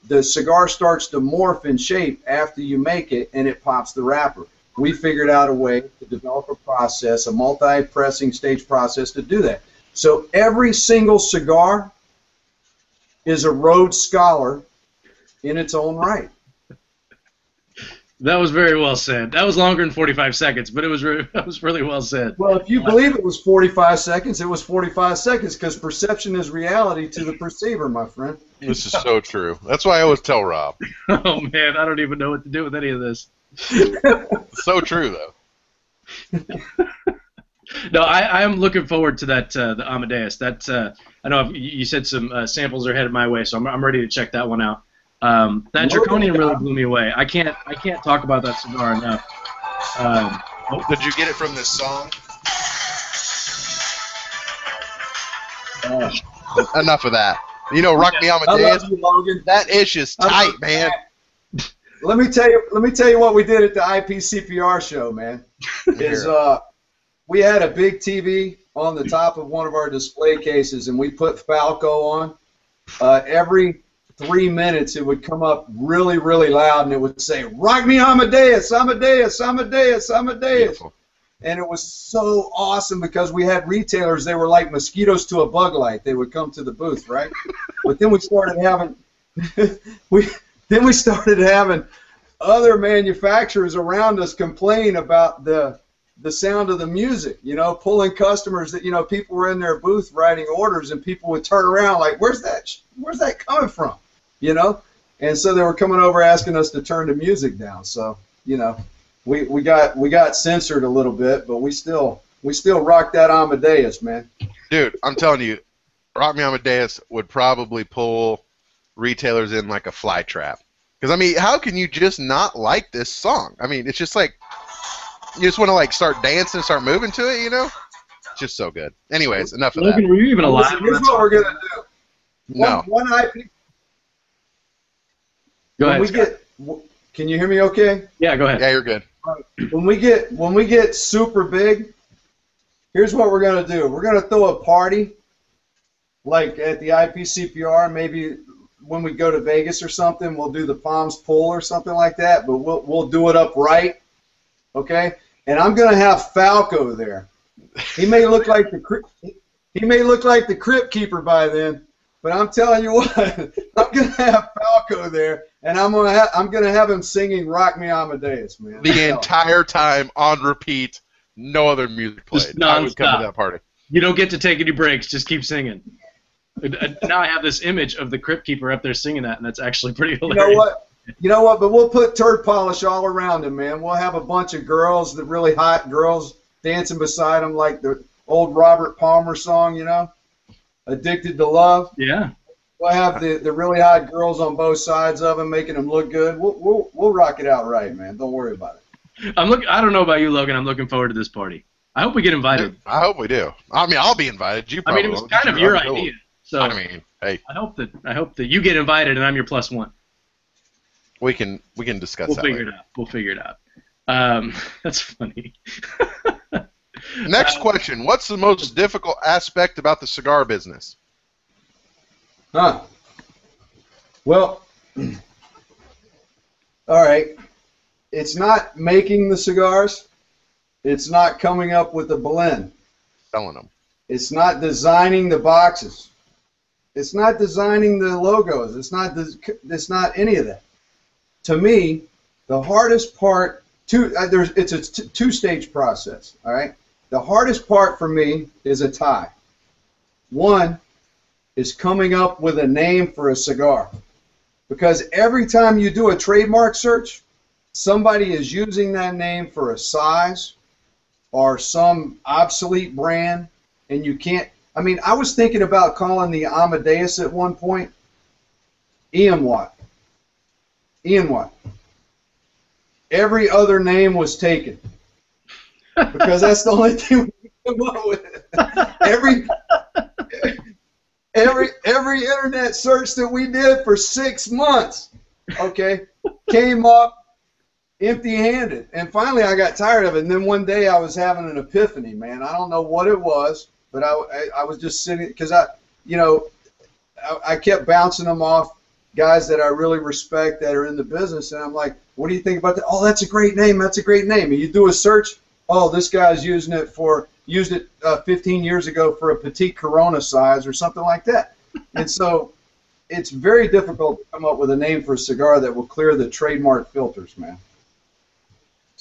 The cigar starts to morph in shape after you make it, and it pops the wrapper. We figured out a way to develop a process, a multi-pressing stage process to do that. So every single cigar is a Rhodes Scholar in its own right. That was very well said. That was longer than forty-five seconds, but it was re that was really well said. Well, if you believe it was forty-five seconds, it was forty-five seconds because perception is reality to the perceiver, my friend. This is so true. That's why I always tell Rob. Oh, man, I don't even know what to do with any of this. So true, though. No, I am looking forward to that, uh, the Amadeus. That, uh, I know I've, you said some uh, samples are headed my way, so I'm, I'm ready to check that one out. Um, that Draconian really blew me away. I can't, I can't talk about that cigar enough. Um, oh. Did you get it from this song? Oh. Enough of that. You know, Rock Me Amadeus. That ish is tight, man. Let me tell you. Let me tell you what we did at the I P C P R show, man. Is uh, we had a big T V on the top of one of our display cases, and we put Falco on uh, every. Three minutes, it would come up really, really loud, and it would say, "Rock me Amadeus, Amadeus, Amadeus, Amadeus." Beautiful. And it was so awesome because we had retailers. They were like mosquitoes to a bug light. They would come to the booth, right? But then we started having, we then we started having other manufacturers around us complain about the the sound of the music. You know, pulling customers that you know people were in their booth writing orders, and people would turn around like, "Where's that? Where's that coming from?" You know, and so they were coming over asking us to turn the music down. So you know, we we got we got censored a little bit, but we still we still rocked that Amadeus, man. Dude, I'm telling you, Rock Me Amadeus would probably pull retailers in like a fly trap. Because I mean, how can you just not like this song? I mean, it's just like you just want to like start dancing, start moving to it. You know, it's just so good. Anyways, enough of that. Logan, were you even alive? Listen, here's what we're gonna do. No. One, one I P. Go ahead, when we Scott. Get, can you hear me okay? Yeah, go ahead. Yeah, you're good. When we get when we get super big, here's what we're gonna do. We're gonna throw a party, like at the I P C P R. Maybe when we go to Vegas or something, we'll do the Palms Pool or something like that. But we'll we'll do it up right, okay? And I'm gonna have Falco there. He may look like the he may look like the Crypt Keeper by then. But I'm telling you what, I'm gonna have Falco there, and I'm gonna ha I'm gonna have him singing "Rock Me Amadeus," man. The entire time on repeat, no other music played. Just non-stop. I was coming to that party. You don't get to take any breaks; just keep singing. Now I have this image of the Crypt Keeper up there singing that, and that's actually pretty hilarious. You know what? You know what? But we'll put turd polish all around him, man. We'll have a bunch of girls, the really hot girls, dancing beside him like the old Robert Palmer song, you know. Addicted to Love. Yeah. We'll have the, the really hot girls on both sides of them, making them look good. We'll, we'll, we'll rock it out right, man. Don't worry about it. I'm look, I don't know about you, Logan. I'm looking forward to this party. I hope we get invited. Dude, I hope we do. I mean, I'll be invited. You probably I mean, it was kind of your idea. So I mean, hey. I hope that I hope that you get invited and I'm your plus one. We can we can discuss we'll that. We'll figure later. it out. We'll figure it out. Um, that's funny. Next question. What's the most difficult aspect about the cigar business? Huh. Well, all right. It's not making the cigars. It's not coming up with a blend. Selling them. It's not designing the boxes. It's not designing the logos. It's not. It's not any of that. To me, the hardest part. Two. Uh, there's. It's a t two-stage process. All right. The hardest part for me is a tie. One is coming up with a name for a cigar. Because every time you do a trademark search, somebody is using that name for a size or some obsolete brand and you can't. I mean, I was thinking about calling the Amadeus at one point Ian Watt. Ian Watt. Every other name was taken because that's the only thing we came up with. Every every every internet search that we did for six months, okay, came up empty-handed, and finally I got tired of it. And then one day I was having an epiphany, man. I don't know what it was, but I I, I was just sitting because I, you know, I, I kept bouncing them off guys that I really respect that are in the business, and I'm like, what do you think about that? Oh, that's a great name. That's a great name. And you do a search. Oh, this guy's using it for used it uh, fifteen years ago for a petite Corona size or something like that. And so it's very difficult to come up with a name for a cigar that will clear the trademark filters, man.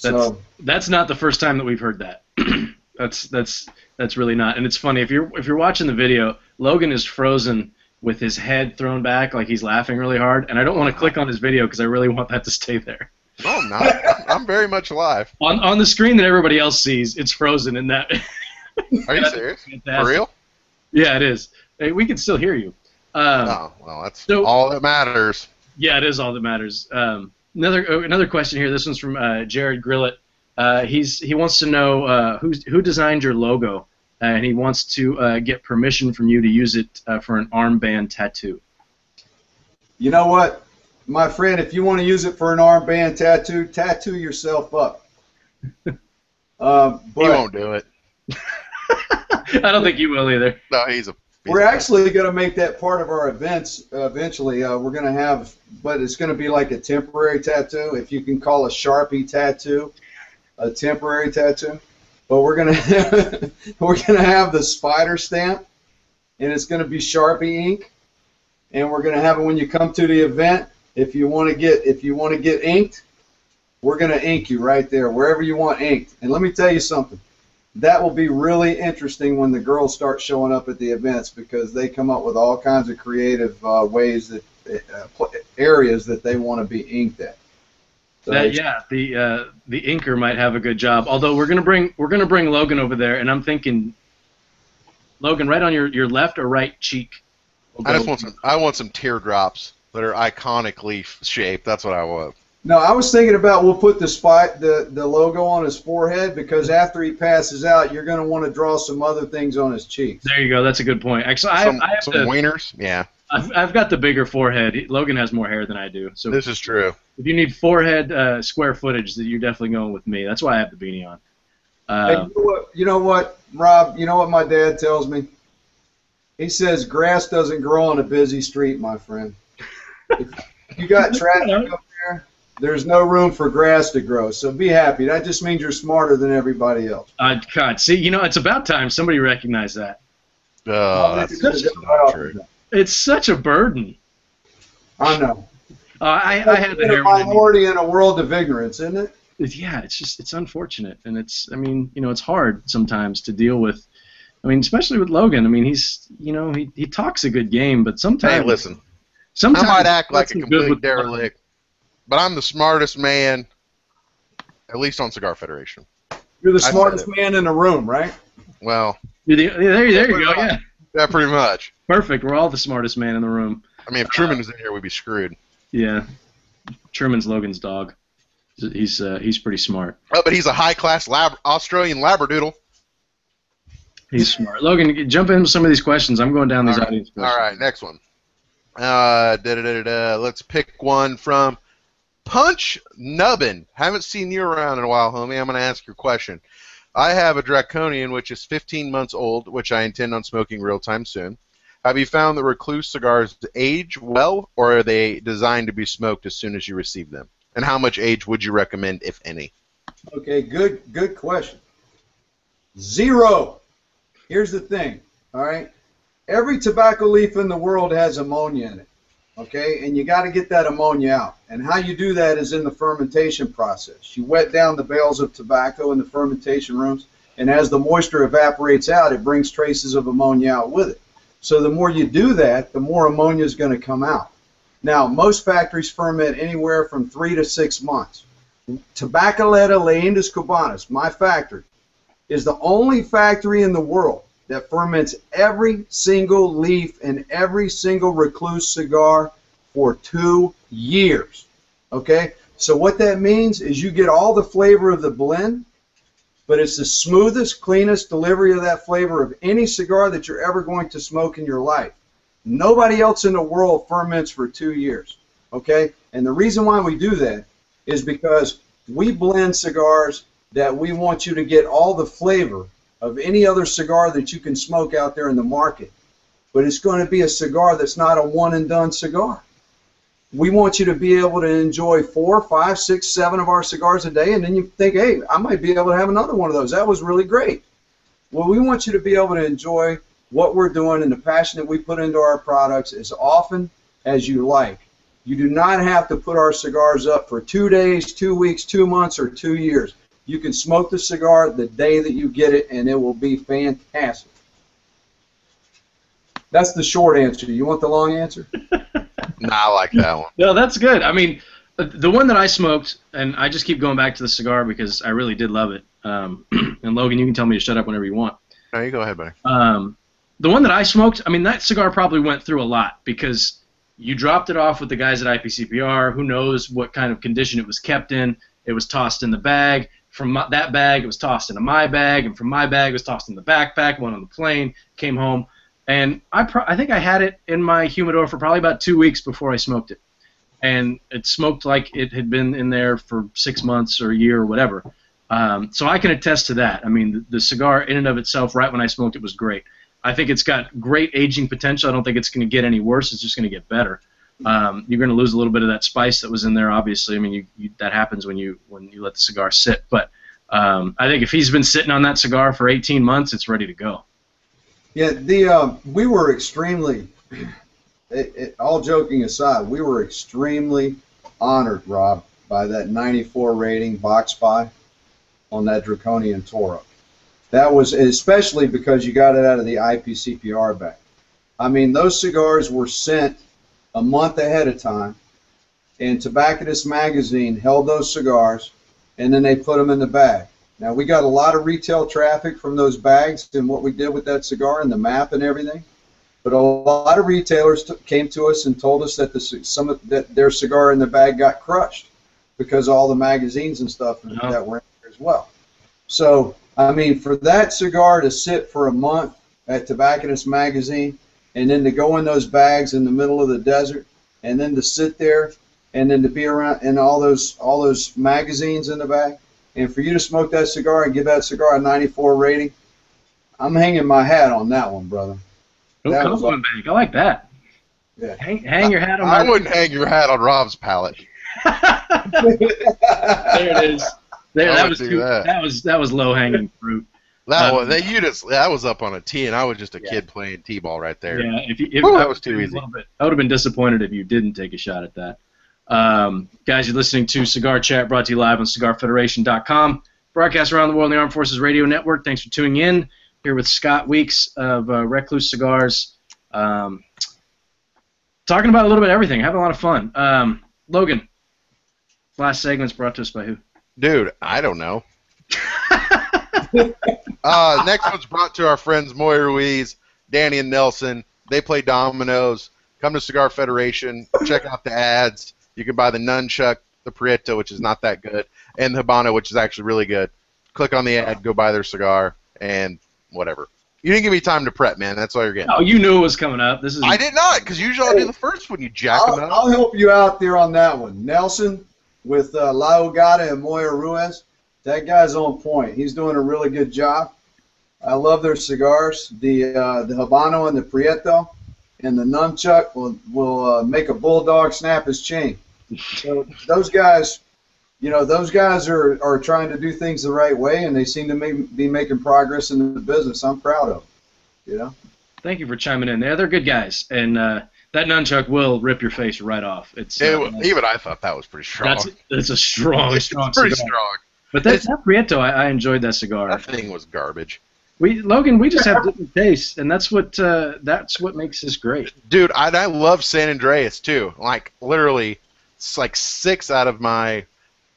That's, so that's not the first time that we've heard that. that's that's that's really not. And it's funny if you're if you're watching the video, Logan is frozen with his head thrown back like he's laughing really hard, and I don't want to click on his video because I really want that to stay there. No, I'm not. I'm very much alive. On on the screen that everybody else sees, it's frozen in that. Are you serious? For real? Yeah, it is. Hey, we can still hear you. Um, oh, well, that's so, all that matters. Yeah, it is all that matters. Um, another another question here. This one's from uh, Jared Grillett. Uh, he's he wants to know uh, who who designed your logo, uh, and he wants to uh, get permission from you to use it uh, for an armband tattoo. You know what? My friend, if you want to use it for an armband tattoo, tattoo yourself up. Um, but he won't do it. I don't think you will either. No, he's a. He's we're a actually going to make that part of our events uh, eventually. Uh, we're going to have, but it's going to be like a temporary tattoo, if you can call a Sharpie tattoo a temporary tattoo. But we're going to we're going to have the spider stamp, and it's going to be Sharpie ink, and we're going to have it when you come to the event. If you want to get if you want to get inked, we're going to ink you right there, wherever you want inked. And let me tell you something. That will be really interesting when the girls start showing up at the events, because they come up with all kinds of creative uh, ways that uh, areas that they want to be inked at. So that, yeah, the uh, the inker might have a good job. Although we're going to bring we're going to bring Logan over there, and I'm thinking, Logan, right on your, your left or right cheek. I just want some I want some teardrops that are iconically shaped. That's what I want. No, I was thinking about we'll put the spot, the, the logo on his forehead, because after he passes out, you're going to want to draw some other things on his cheeks. There you go. That's a good point. Actually, I, some, I have some to, wieners. Yeah. I've, I've got the bigger forehead. Logan has more hair than I do. So this is true. If you need forehead uh, square footage, that you're definitely going with me. That's why I have the beanie on. Uh, hey, you know what, you know what, Rob? You know what my dad tells me? He says grass doesn't grow on a busy street, my friend. If you got traffic up there, there's no room for grass to grow, so be happy. That just means you're smarter than everybody else. Uh, God, see, you know, it's about time somebody recognized that. Oh, well, that's such not true. It's such a burden. I know. Uh, I, I had a minority in a world of ignorance, isn't it? Yeah, it's just it's unfortunate, and it's I mean, you know, it's hard sometimes to deal with. I mean, especially with Logan. I mean, he's you know he he talks a good game, but sometimes. Hey, listen. Sometimes I might act like a complete derelict, but I'm the smartest man, at least on Cigar Federation. You're the smartest man in the room, right? Well, you're the, there, there you go, yeah. Yeah, pretty much. Perfect. We're all the smartest man in the room. I mean, if Truman was in here, we'd be screwed. Yeah. Truman's Logan's dog. He's uh, he's pretty smart. Oh, but he's a high-class lab Australian labradoodle. He's smart. Logan, jump into some of these questions. I'm going down these audience questions. All right, next one. Uh, da, da, da, da, da. Let's pick one from Punch Nubbin. Haven't seen you around in a while, homie. I'm going to ask your question. I have a Draconian, which is fifteen months old, which I intend on smoking real time soon. Have you found that Recluse cigars age well, or are they designed to be smoked as soon as you receive them? And how much age would you recommend, if any? Okay, good, good question. Zero. Here's the thing, all right? Every tobacco leaf in the world has ammonia in it, okay? And you got to get that ammonia out. And how you do that is in the fermentation process. You wet down the bales of tobacco in the fermentation rooms, and as the moisture evaporates out, it brings traces of ammonia out with it. So the more you do that, the more ammonia is going to come out. Now, most factories ferment anywhere from three to six months. Tabacalera Leandes Cabanas, my factory, is the only factory in the world that ferments every single leaf in every single Recluse cigar for two years. Okay? So what that means is you get all the flavor of the blend, but it's the smoothest, cleanest delivery of that flavor of any cigar that you're ever going to smoke in your life. Nobody else in the world ferments for two years. Okay? And the reason why we do that is because we blend cigars that we want you to get all the flavor of any other cigar that you can smoke out there in the market. But it's going to be a cigar that's not a one-and-done cigar. We want you to be able to enjoy four, five, six, seven of our cigars a day, and then you think, hey, I might be able to have another one of those. That was really great. Well, we want you to be able to enjoy what we're doing and the passion that we put into our products as often as you like. You do not have to put our cigars up for two days, two weeks, two months, or two years. You can smoke the cigar the day that you get it, and it will be fantastic. That's the short answer. You want the long answer? No, I like that one. No, that's good. I mean, the one that I smoked, and I just keep going back to the cigar because I really did love it. Um, and, Logan, you can tell me to shut up whenever you want. No, you go ahead, buddy. Um, the one that I smoked, I mean, that cigar probably went through a lot because you dropped it off with the guys at I P C P R. Who knows what kind of condition it was kept in. It was tossed in the bag. From my, that bag, it was tossed into my bag, and from my bag, it was tossed in the backpack, went on the plane, came home, and I pro I think I had it in my humidor for probably about two weeks before I smoked it, and it smoked like it had been in there for six months or a year or whatever, um, so I can attest to that. I mean, the, the cigar in and of itself, right when I smoked it, was great. I think it's got great aging potential. I don't think it's going to get any worse. It's just going to get better. Um, you're going to lose a little bit of that spice that was in there, obviously. I mean, you, you, that happens when you when you let the cigar sit. But um, I think if he's been sitting on that cigar for eighteen months, it's ready to go. Yeah, the uh, we were extremely, it, it, all joking aside, we were extremely honored, Rob, by that ninety-four rating box buy on that Draconian Toro. That was especially because you got it out of the I P C P R bag. I mean, those cigars were sent a month ahead of time, and Tobacconist Magazine held those cigars, and then they put them in the bag. Now, we got a lot of retail traffic from those bags and what we did with that cigar and the map and everything, but a lot of retailers t came to us and told us that the some of, that their cigar in the bag got crushed because all the magazines and stuff yeah. that were in there as well. So, I mean, for that cigar to sit for a month at Tobacconist Magazine, and then to go in those bags in the middle of the desert, and then to sit there, and then to be around and all those all those magazines in the bag, and for you to smoke that cigar and give that cigar a ninety-four rating, I'm hanging my hat on that one, brother. Oh, that was like, back. I like that. Yeah. Hang, hang I, your hat on. I my wouldn't hang your hat on Rob's palate. There it is. There, that was too, that. that was that was low hanging fruit. That was that you just that was up on a tee, and I was just a yeah. kid playing t-ball right there. Yeah, if, you, if Ooh, that was too easy. Bit, I would have been disappointed if you didn't take a shot at that. Um, guys, you're listening to Cigar Chat, brought to you live on Cigar Federation dot com, broadcast around the world on the Armed Forces Radio Network. Thanks for tuning in. Here with Scott Weeks of uh, Recluse Cigars, um, talking about a little bit of everything, having a lot of fun. Um, Logan, last segment's brought to us by who? Dude, I don't know. Uh, next one's brought to our friends Moy Ruiz, Danny and Nelson. They play dominoes. Come to Cigar Federation. Check out the ads. You can buy the Nunchuck, the Prieto, which is not that good, and the Habano, which is actually really good. Click on the ad, go buy their cigar, and whatever. You didn't give me time to prep, man. That's all you're getting. Oh, you knew it was coming up. This is. I did not, because usually hey, I'll do the first one. You jack them up. I'll help you out there on that one. Nelson with uh, La Hogada and Moy Ruiz. That guy's on point. He's doing a really good job. I love their cigars. The uh, the Habano and the Prieto and the Nunchuck will, will uh, make a bulldog snap his chain. So those guys, you know, those guys are, are trying to do things the right way, and they seem to make, be making progress in the business. I'm proud of them, you know. Thank you for chiming in there. They're good guys, and uh, that Nunchuck will rip your face right off. It's it, uh, even I thought that was pretty strong. That's it's a strong, it's strong pretty cigar. strong. But that, that Prieto, I, I enjoyed that cigar. That thing was garbage. We Logan, we just have different tastes, and that's what uh, that's what makes this great. Dude, I, I love San Andreas too. Like literally, it's like six out of my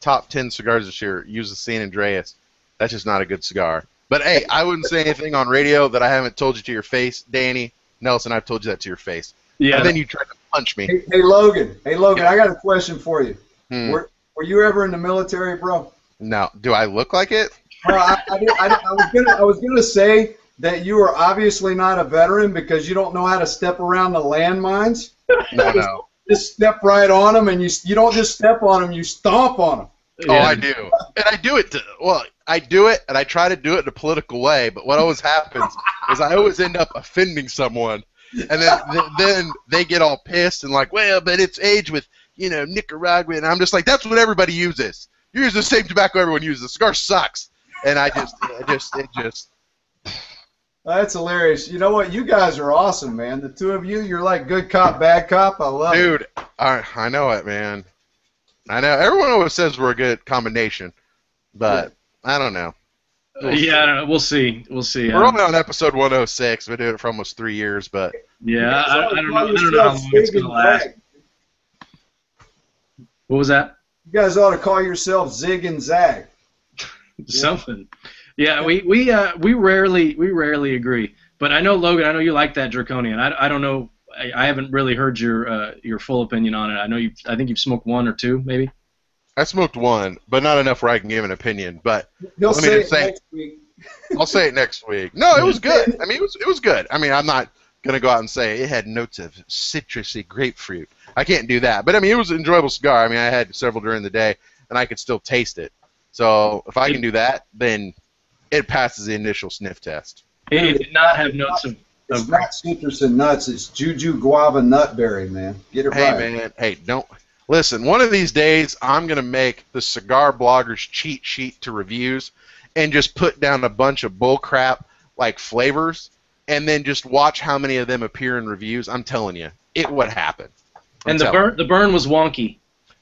top ten cigars this year use the San Andreas. That's just not a good cigar. But hey, I wouldn't say anything on radio that I haven't told you to your face, Danny Nelson. I've told you that to your face. Yeah. And then you tried to punch me. Hey, hey Logan. Hey Logan. Yeah. I got a question for you. Hmm. Were, were you ever in the military, bro? No. Do I look like it? Well, I, I, I, I was gonna, I was gonna say that you are obviously not a veteran because you don't know how to step around the landmines. No, no. Just step right on them, and you you don't just step on them, you stomp on them. Oh, yeah. I do, and I do it to well, I do it, and I try to do it in a political way. But what always happens is I always end up offending someone, and then th then they get all pissed and like, well, but it's aged with you know Nicaragua, and I'm just like, that's what everybody uses. You use the same tobacco everyone uses. The cigar sucks. And I just, I just, it just. That's hilarious. You know what? You guys are awesome, man. The two of you, you're like good cop, bad cop. I love Dude, it. Dude, I, I know it, man. I know. Everyone always says we're a good combination, but yeah. I don't know. We'll uh, yeah, I don't know. We'll see. We'll see. We're um, only on episode one oh six. We've been doing it for almost three years, but. Yeah, I, I, don't, know, I don't know how long it's going to last. What was that? You guys ought to call yourself Zig and Zag. Something, yeah. We we uh, we rarely we rarely agree, but I know Logan. I know you like that Draconian. I, I don't know. I, I haven't really heard your uh, your full opinion on it. I know you. I think you've smoked one or two, maybe. I smoked one, but not enough where I can give an opinion. But You'll let me say just it say next week. I'll say it next week. No, it was good. I mean, it was it was good. I mean, I'm not gonna go out and say it had notes of citrusy grapefruit. I can't do that. But I mean, it was an enjoyable cigar. I mean, I had several during the day, and I could still taste it. So if I can do that, then it passes the initial sniff test. It did not have notes of... It's not citrus and nuts. It's juju, guava, nutberry, man. Get it right. Hey, man. Hey, don't... Listen, one of these days, I'm going to make the Cigar Blogger's cheat sheet to reviews and just put down a bunch of bullcrap, like, flavors, and then just watch how many of them appear in reviews. I'm telling you, it would happen. And the burn, the burn was wonky.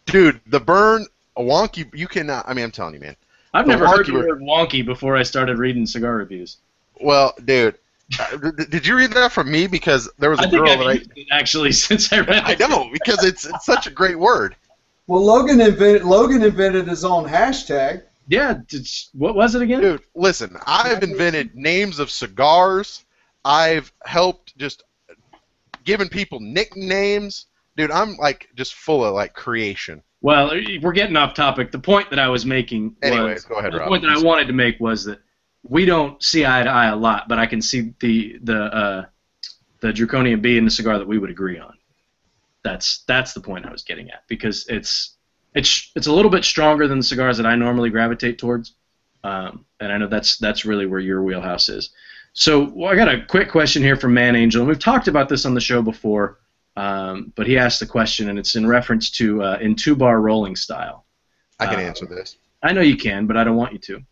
Dude, the burn... A wonky, you cannot. I mean, I'm telling you, man. I've never heard the word wonky before I started reading cigar reviews. Well, dude, did you read that from me? Because there was a girl that I used it actually since I read. I know because it's it's such a great word. Well, Logan invented Logan invented his own hashtag. Yeah, what was it again? Dude, listen, I've invented names of cigars. I've helped just giving people nicknames. Dude, I'm like just full of like creation. Well, we're getting off topic. The point that I was making was, Anyways, go ahead, Rob. The point that I wanted to make was that we don't see eye to eye a lot, but I can see the the uh, the Draconian being the cigar that we would agree on. That's that's the point I was getting at because it's it's it's a little bit stronger than the cigars that I normally gravitate towards, um, and I know that's that's really where your wheelhouse is. So well, I got a quick question here from Man Angel, and we've talked about this on the show before. Um, but he asked the question, and it's in reference to uh, in two-bar rolling style. I can um, answer this. I know you can, but I don't want you to.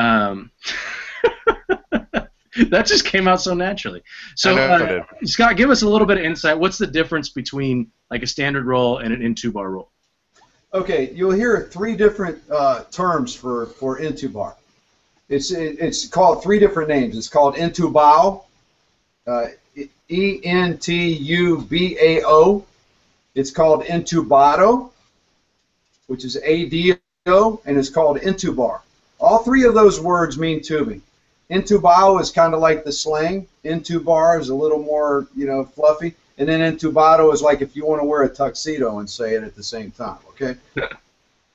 Um, that just came out so naturally. So, uh, Scott, give us a little bit of insight. What's the difference between like a standard roll and an in two-bar roll? Okay, you'll hear three different uh, terms for for in two-bar. It's it, it's called three different names. It's called in two-bao. Uh, E N T U B A O. It's called entubado, which is A D O, and it's called intubar. All three of those words mean tubing. Entubao is kind of like the slang. Intubar is a little more, you know, fluffy. And then entubado is like if you want to wear a tuxedo and say it at the same time, okay?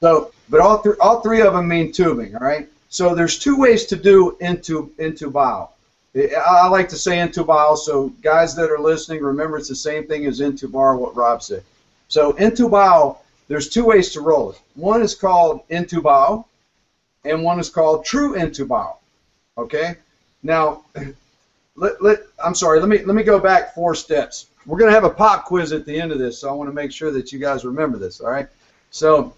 So, but all, th all three of them mean tubing, all right? So there's two ways to do intu entubao. I like to say entubao, so guys that are listening, remember it's the same thing as intubar, what Rob said. So entubao, there's two ways to roll it. One is called entubao, and one is called true entubao. Okay? Now, let, let, I'm sorry, let me, let me go back four steps. We're going to have a pop quiz at the end of this, so I want to make sure that you guys remember this, all right? So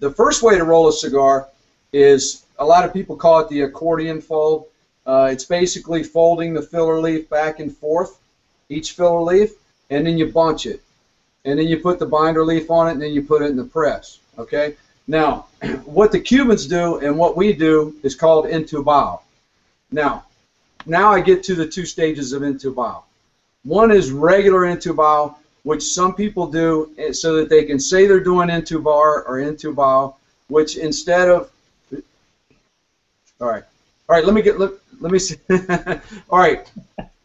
the first way to roll a cigar is, a lot of people call it the accordion fold. Uh, it's basically folding the filler leaf back and forth, each filler leaf, and then you bunch it. And then you put the binder leaf on it, and then you put it in the press. Okay? Now, what the Cubans do and what we do is called entubao. Now, now I get to the two stages of entubao. One is regular entubao, which some people do so that they can say they're doing entubar or entubao, which instead of... All right. All right, let me get let, let me see. All right,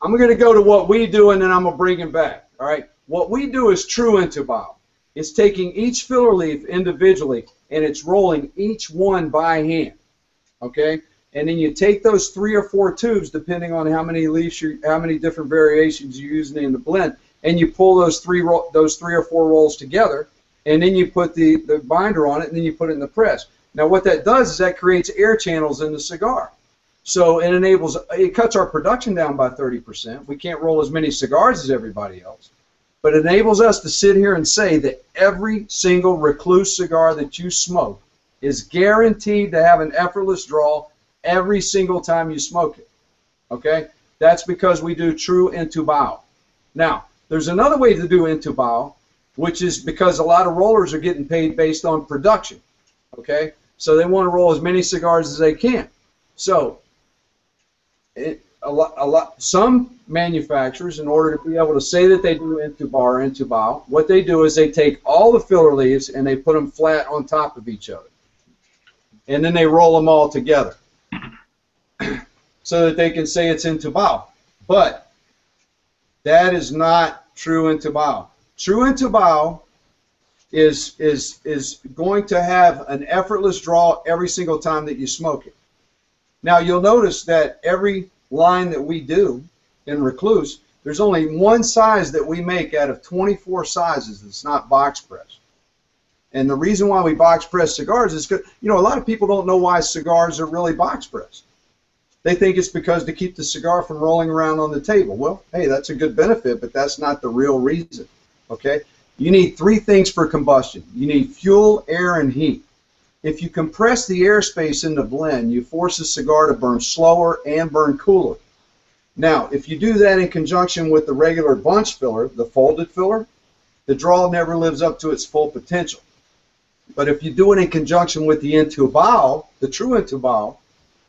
I'm going to go to what we do, and then I'm going to bring him back. All right, what we do is true intubal. It's taking each filler leaf individually, and it's rolling each one by hand. Okay, and then you take those three or four tubes, depending on how many leaves, you, how many different variations you're using in the blend, and you pull those three ro those three or four rolls together, and then you put the the binder on it, and then you put it in the press. Now what that does is that creates air channels in the cigar. So it enables, it cuts our production down by thirty percent. We can't roll as many cigars as everybody else. But it enables us to sit here and say that every single Recluse cigar that you smoke is guaranteed to have an effortless draw every single time you smoke it. Okay? That's because we do true intubal. Now, there's another way to do intubal, which is because a lot of rollers are getting paid based on production. Okay? So they want to roll as many cigars as they can. So It, a lot, a lot, some manufacturers, in order to be able to say that they do intubal or intubal, what they do is they take all the filler leaves and they put them flat on top of each other. And then they roll them all together so that they can say it's intubal. But that is not true intubal. True intubal is, is, is going to have an effortless draw every single time that you smoke it. Now, you'll notice that every line that we do in Recluse, there's only one size that we make out of twenty-four sizes that's not box pressed. And the reason why we box press cigars is because, you know, a lot of people don't know why cigars are really box pressed. They think it's because to keep the cigar from rolling around on the table. Well, hey, that's a good benefit, but that's not the real reason, okay? You need three things for combustion. You need fuel, air, and heat. If you compress the airspace in the blend, you force the cigar to burn slower and burn cooler. Now, if you do that in conjunction with the regular bunch filler, the folded filler, the draw never lives up to its full potential. But if you do it in conjunction with the intubal, the true intubal,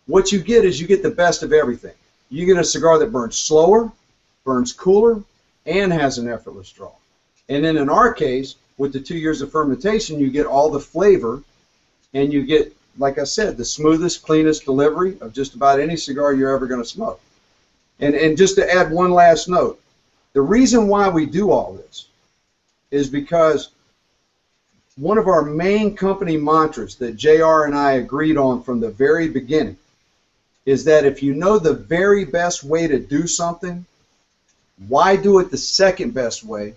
what you get is you get the best of everything. You get a cigar that burns slower, burns cooler, and has an effortless draw. And then in our case, with the two years of fermentation, you get all the flavor. And you get, like I said, the smoothest, cleanest delivery of just about any cigar you're ever going to smoke. And, and just to add one last note, the reason why we do all this is because one of our main company mantras that J R and I agreed on from the very beginning is that if you know the very best way to do something, why do it the second best way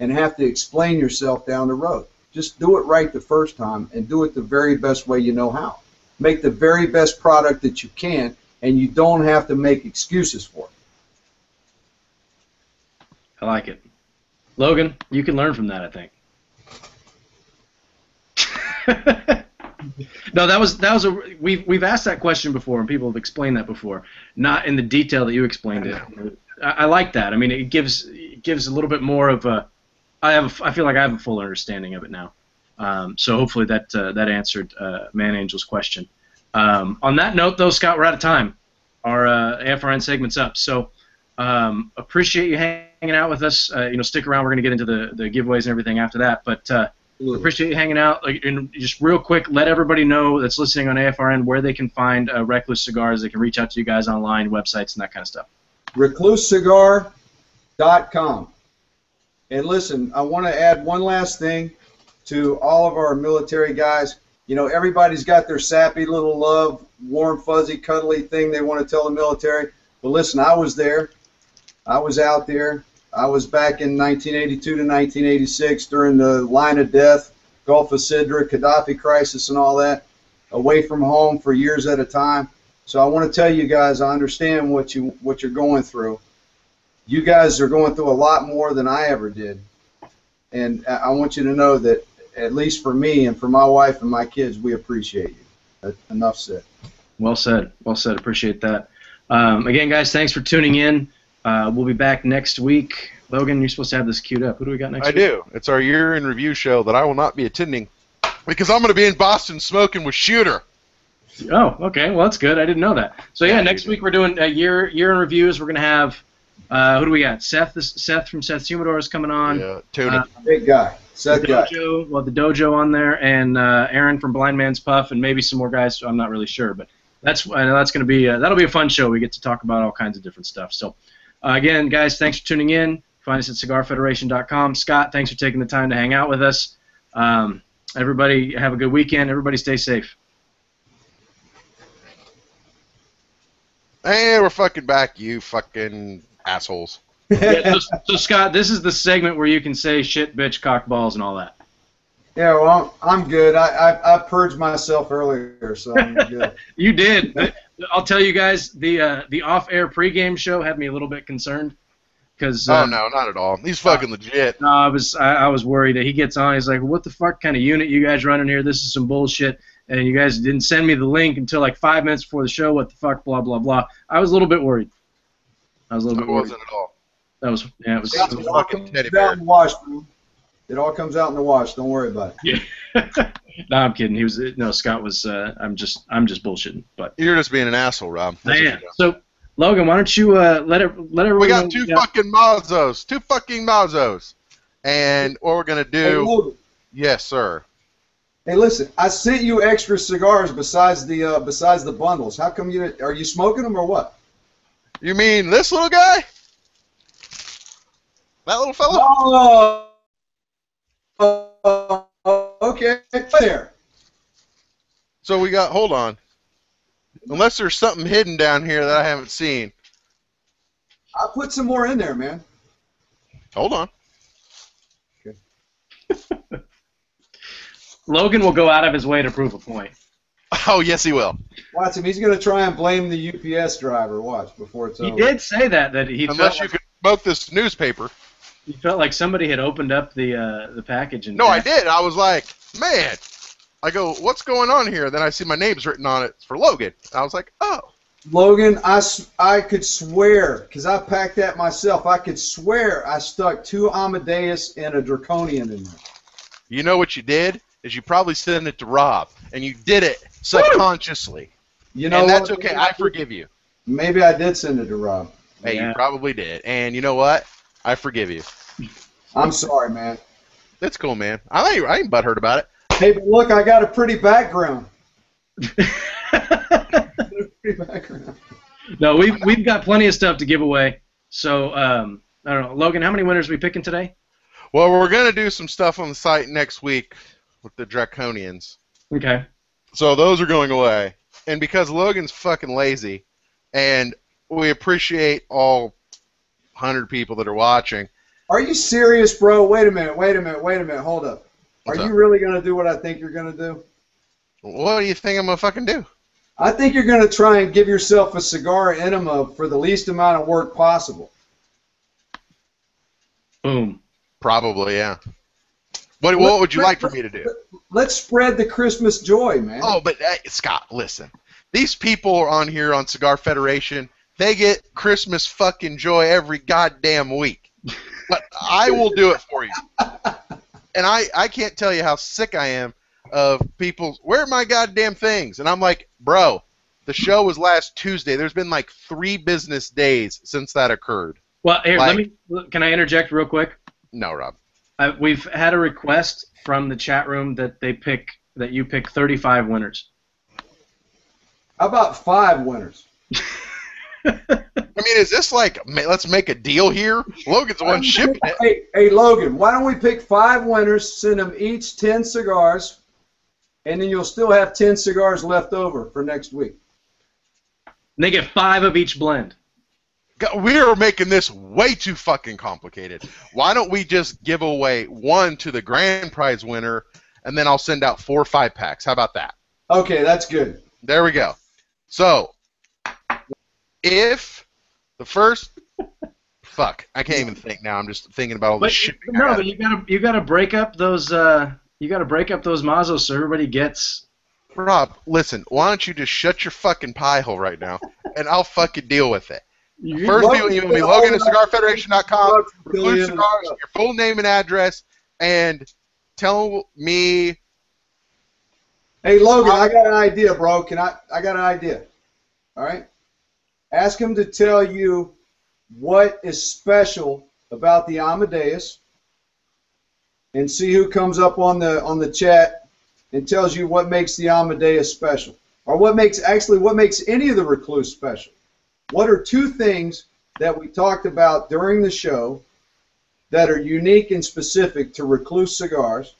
and have to explain yourself down the road? Just do it right the first time and do it the very best way you know how. Make the very best product that you can, and you don't have to make excuses for it. I like it. Logan, you can learn from that, I think. No, that was that was a we've we've asked that question before, and people have explained that before, not in the detail that you explained it. I, I like that. I mean, it gives it gives a little bit more of a. I have. A, I feel like I have a full understanding of it now. Um, so hopefully that uh, that answered uh, Man Angel's question. Um, on that note, though, Scott, we're out of time. Our uh, A F R N segment's up. So um, appreciate you hanging out with us. Uh, you know, stick around. We're going to get into the, the giveaways and everything after that. But uh, appreciate you hanging out. Like, and just real quick, let everybody know that's listening on A F R N where they can find uh, Recluse Cigars. They can reach out to you guys online, websites, and that kind of stuff. Recluse Cigar dot com. And listen, I want to add one last thing to all of our military guys. You know, everybody's got their sappy little love, warm, fuzzy, cuddly thing they want to tell the military. But listen, I was there. I was out there. I was back in nineteen eighty-two to nineteen eighty-six during the line of death, Gulf of Sidra, Gaddafi crisis and all that, away from home for years at a time. So I want to tell you guys, I understand what you what you're going through. You guys are going through a lot more than I ever did, and I want you to know that, at least for me and for my wife and my kids, we appreciate you. That's enough said. Well said. Well said. Appreciate that. Um, again, guys, thanks for tuning in. Uh, we'll be back next week. Logan, you're supposed to have this queued up. Who do we got next I week? I do. It's our year in review show that I will not be attending because I'm going to be in Boston smoking with Shooter. Oh, okay. Well, that's good. I didn't know that. So, yeah, yeah next week we're doing a year, year in reviews. We're going to have... Uh, who do we got? Seth, this, Seth from Seth's Humidor is coming on. Yeah, Tony, uh, big guy. Seth the dojo, guy. Well, the dojo on there, and uh, Aaron from Blind Man's Puff, and maybe some more guys. I'm not really sure, but that's I know that's going to be a, that'll be a fun show. We get to talk about all kinds of different stuff. So uh, again, guys, thanks for tuning in. Find us at Cigar Federation dot com. Scott, thanks for taking the time to hang out with us. Um, everybody, have a good weekend. Everybody, stay safe. Hey, we're fucking back, you fucking assholes. Yeah, so, so, Scott, this is the segment where you can say shit, bitch, cock, balls, and all that. Yeah, well, I'm, I'm good. I, I I purged myself earlier, so I'm good. You did. I'll tell you guys, the uh, the off-air pregame show had me a little bit concerned. Cause, uh, oh, no, not at all. He's fucking uh, legit. No, I was, I, I was worried that he gets on. He's like, what the fuck kind of unit you guys running here? This is some bullshit. And you guys didn't send me the link until like five minutes before the show. What the fuck, blah, blah, blah. I was a little bit worried. I was a little I bit worried. I wasn't at all. That was, yeah, it was, it was fucking teddy bear. It all comes out in the wash. Don't worry about it. Yeah. No, I'm kidding. He was no Scott was. Uh, I'm just. I'm just bullshitting. But you're just being an asshole, Rob. That's yeah. So, Logan, why don't you uh, let it let everyone. We got two yeah. fucking mazos. Two fucking mazos. And what we're gonna do? Hey, Logan. Yes, sir. Hey, listen. I sent you extra cigars besides the uh, besides the bundles. How come you are you smoking them or what? You mean this little guy? That little fella? Oh, uh, uh, okay. There. So we got, hold on. Unless there's something hidden down here that I haven't seen. I put some more in there, man. Hold on. Okay. Logan will go out of his way to prove a point. Oh, yes, he will. Watch him. He's going to try and blame the U P S driver. Watch, before it's over. He did say that. that he Unless you like could smoke this newspaper. You felt like somebody had opened up the uh, the package. And no, I did. I was like, man. I go, what's going on here? Then I see my name's written on it for Logan. I was like, oh. Logan, I, I could swear, because I packed that myself, I could swear I stuck two Amadeus and a Draconian in there. You know what you did? Is you probably sent it to Rob, and you did it subconsciously. You know, and that's okay. I forgive you. Maybe I did send it to Rob. Hey, yeah. You probably did. And you know what? I forgive you. I'm sorry, man. That's cool, man. I ain't, I ain't butthurt about it. Hey, but look, I got a pretty background. a pretty background. No, we've, we've got plenty of stuff to give away. So, um, I don't know. Logan, how many winners are we picking today? Well, we're going to do some stuff on the site next week with the Draconians. Okay. So those are going away. And because Logan's fucking lazy, and we appreciate all one hundred people that are watching. Are you serious, bro? Wait a minute, wait a minute, wait a minute, hold up. What's are up? You really going to do what I think you're going to do? What do you think I'm going to fucking do? I think you're going to try and give yourself a cigar enema for the least amount of work possible. Boom. Probably, yeah. What, what would you like for me to do? Let's spread the Christmas joy, man. Oh, but uh, Scott, listen. These people are on here on Cigar Federation. They get Christmas fucking joy every goddamn week. But I will do it for you. And I, I can't tell you how sick I am of people, where are my goddamn things? And I'm like, bro, the show was last Tuesday. There's been like three business days since that occurred. Well, here, like, let me, can I interject real quick? No, Rob. I, we've had a request from the chat room that they pick, that you pick thirty-five winners. How about five winners? I mean, is this like, let's make a deal here? Logan's the one shipping it. Hey, hey, Logan, why don't we pick five winners, send them each ten cigars, and then you'll still have ten cigars left over for next week. And they get five of each blend. We are making this way too fucking complicated. Why don't we just give away one to the grand prize winner, and then I'll send out four or five packs. How about that? Okay, that's good. There we go. So... if the first, fuck, I can't even think now. I'm just thinking about all the shit. No, but you gotta you gotta break up those uh you gotta break up those mazos so everybody gets. Rob, listen, why don't you just shut your fucking pie hole right now, and I'll fucking deal with it. You first, people you will be Logan at Cigar Federation dot com, Recluse Cigars, your full name and address, and tell me. Hey Logan, I got an idea, bro. Can I? I got an idea. All right. Ask him to tell you what is special about the Amadeus, and see who comes up on the on the chat and tells you what makes the Amadeus special. or what makes, actually what makes any of the Recluse special? What are two things that we talked about during the show that are unique and specific to Recluse cigars?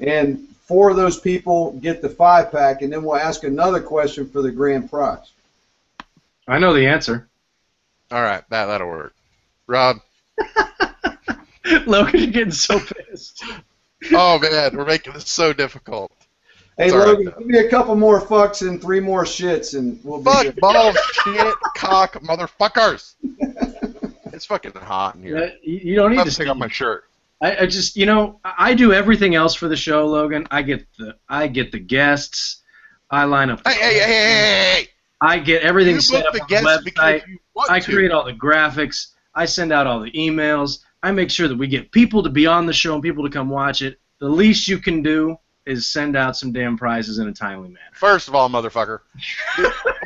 And four of those people get the five pack, and then we'll ask another question for the grand prize. I know the answer. All right, that, that'll work. Rob? Logan, you're getting so pissed. Oh, man, we're making this so difficult. Hey, it's Logan, right, give me a couple more fucks and three more shits, and we'll be fuck, balls, shit, cock, motherfuckers. It's fucking hot in here. You don't need I'm to take off my shirt. I, I just, you know, I do everything else for the show, Logan. I get the, I get the guests. I line up. Hey, hey, hey, hey, hey. I get everything you set up on the website. I create to. all the graphics. I send out all the emails. I make sure that we get people to be on the show and people to come watch it. The least you can do is send out some damn prizes in a timely manner. First of all, motherfucker.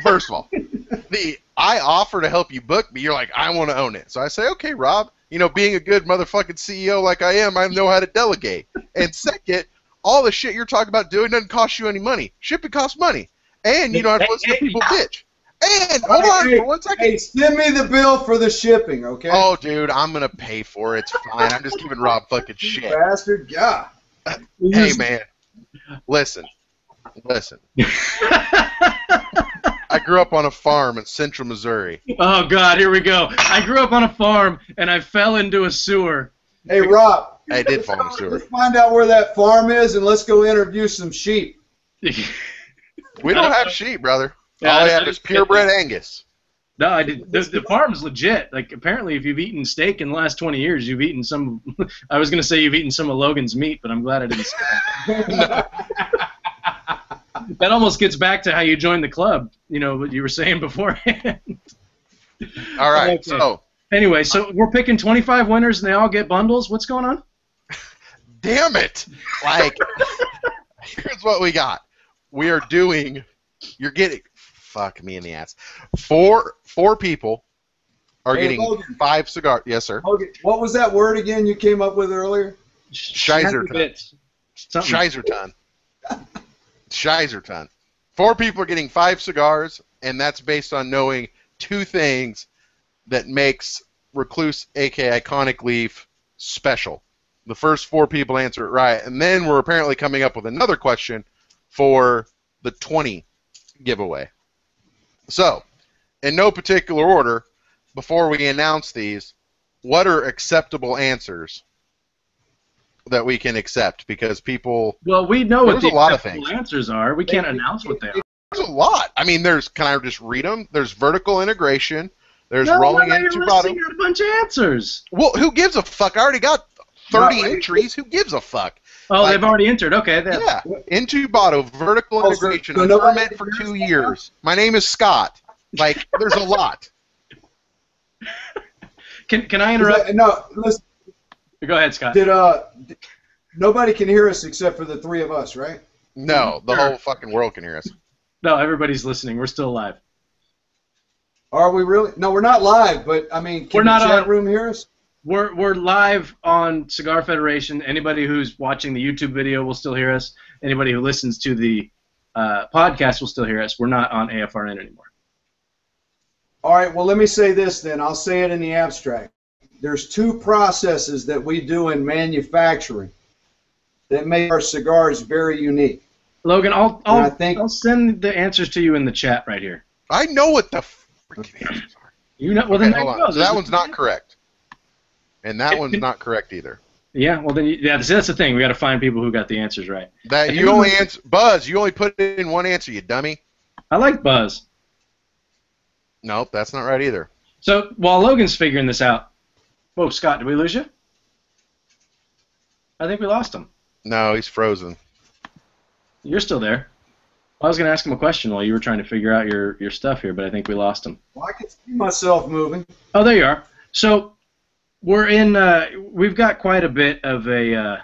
First of all, the I offer to help you book, but you're like, I want to own it. So I say, okay, Rob. You know, being a good motherfucking C E O like I am, I know how to delegate. And second, all the shit you're talking about doing doesn't cost you any money. Shipping costs money. And you don't have to listen to people bitch. And hold on for one second. Hey, send me the bill for the shipping, okay? Oh, dude, I'm going to pay for it. It's fine. I'm just giving Rob fucking shit. You bastard, yeah. Hey, man. Listen. Listen. I grew up on a farm in central Missouri. Oh, God, here we go. I grew up on a farm, and I fell into a sewer. Hey, Rob. I did fall into a sewer. Let's find out where that farm is, and let's go interview some sheep. We don't have sheep, brother. Yeah, All I, we have I is purebred Angus. No, I did. The, the farm is legit. Like, apparently, if you've eaten steak in the last twenty years, you've eaten some. I was going to say you've eaten some of Logan's meat, but I'm glad I didn't say that. That almost gets back to how you joined the club. You know what you were saying beforehand. All right. Okay. So anyway, so we're picking twenty-five winners, and they all get bundles. What's going on? Damn it! Like, here's what we got. We are doing. You're getting. Fuck me in the ass. Four four people are hey, getting Logan. five cigars. Yes, sir. Logan, what was that word again you came up with earlier? Schizerton. Schizerton. Schizerton. Four people are getting five cigars, and that's based on knowing two things that makes Recluse, a k a. Iconic Leaf, special. The first four people answer it right, and then we're apparently coming up with another question for the twenty giveaway. So, in no particular order, before we announce these, what are acceptable answers that we can accept? Because people... Well, we know what the acceptable answers are. We can't announce what they are. There's a lot. I mean, there's... Can I just read them? There's vertical integration. There's rolling into bottom. No, you're listing out a bunch of answers. Well, who gives a fuck? I already got thirty entries. Who gives a fuck? Oh, like, they've already entered. Okay. Yeah. Intubado, vertical oh, integration. So, so no, I ferment for two years. My name is Scott. Like, there's a lot. Can Can I interrupt? That, no. Listen. Go ahead, Scott. Did uh, did, nobody can hear us except for the three of us, right? No, the sure. whole fucking world can hear us. No, everybody's listening. We're still live. Are we really? No, we're not live. But I mean, can we're not the chat on... room hear us? We're, we're live on Cigar Federation. Anybody who's watching the YouTube video will still hear us. Anybody who listens to the uh, podcast will still hear us. We're not on A F R N anymore. All right, well, let me say this then. I'll say it in the abstract. There's two processes that we do in manufacturing that make our cigars very unique. Logan, I'll, I'll, I think, I'll send the answers to you in the chat right here. I know what the freaking answers are. You know, well, okay, then there you go. So that one's not correct. And that one's not correct either. Yeah, well then, you, yeah, that's, that's the thing. We got to find people who got the answers right. That you only answer, Buzz. You only put in one answer, you dummy. I like Buzz. Nope, that's not right either. So while Logan's figuring this out, whoa, Scott, did we lose you? I think we lost him. No, he's frozen. You're still there. I was going to ask him a question while you were trying to figure out your your stuff here, but I think we lost him. Well, I can see myself moving. Oh, there you are. So. We're in. Uh, we've got quite a bit of a uh,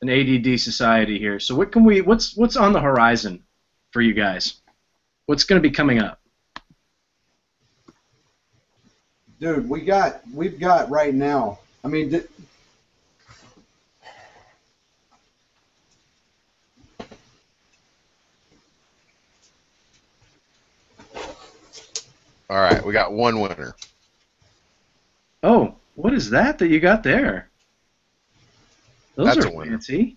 an A D D society here. So what can we? What's what's on the horizon for you guys? What's going to be coming up? Dude, we got we've got right now. I mean, th All right, we got one winner. Oh, what is that that you got there? Those That's are fancy.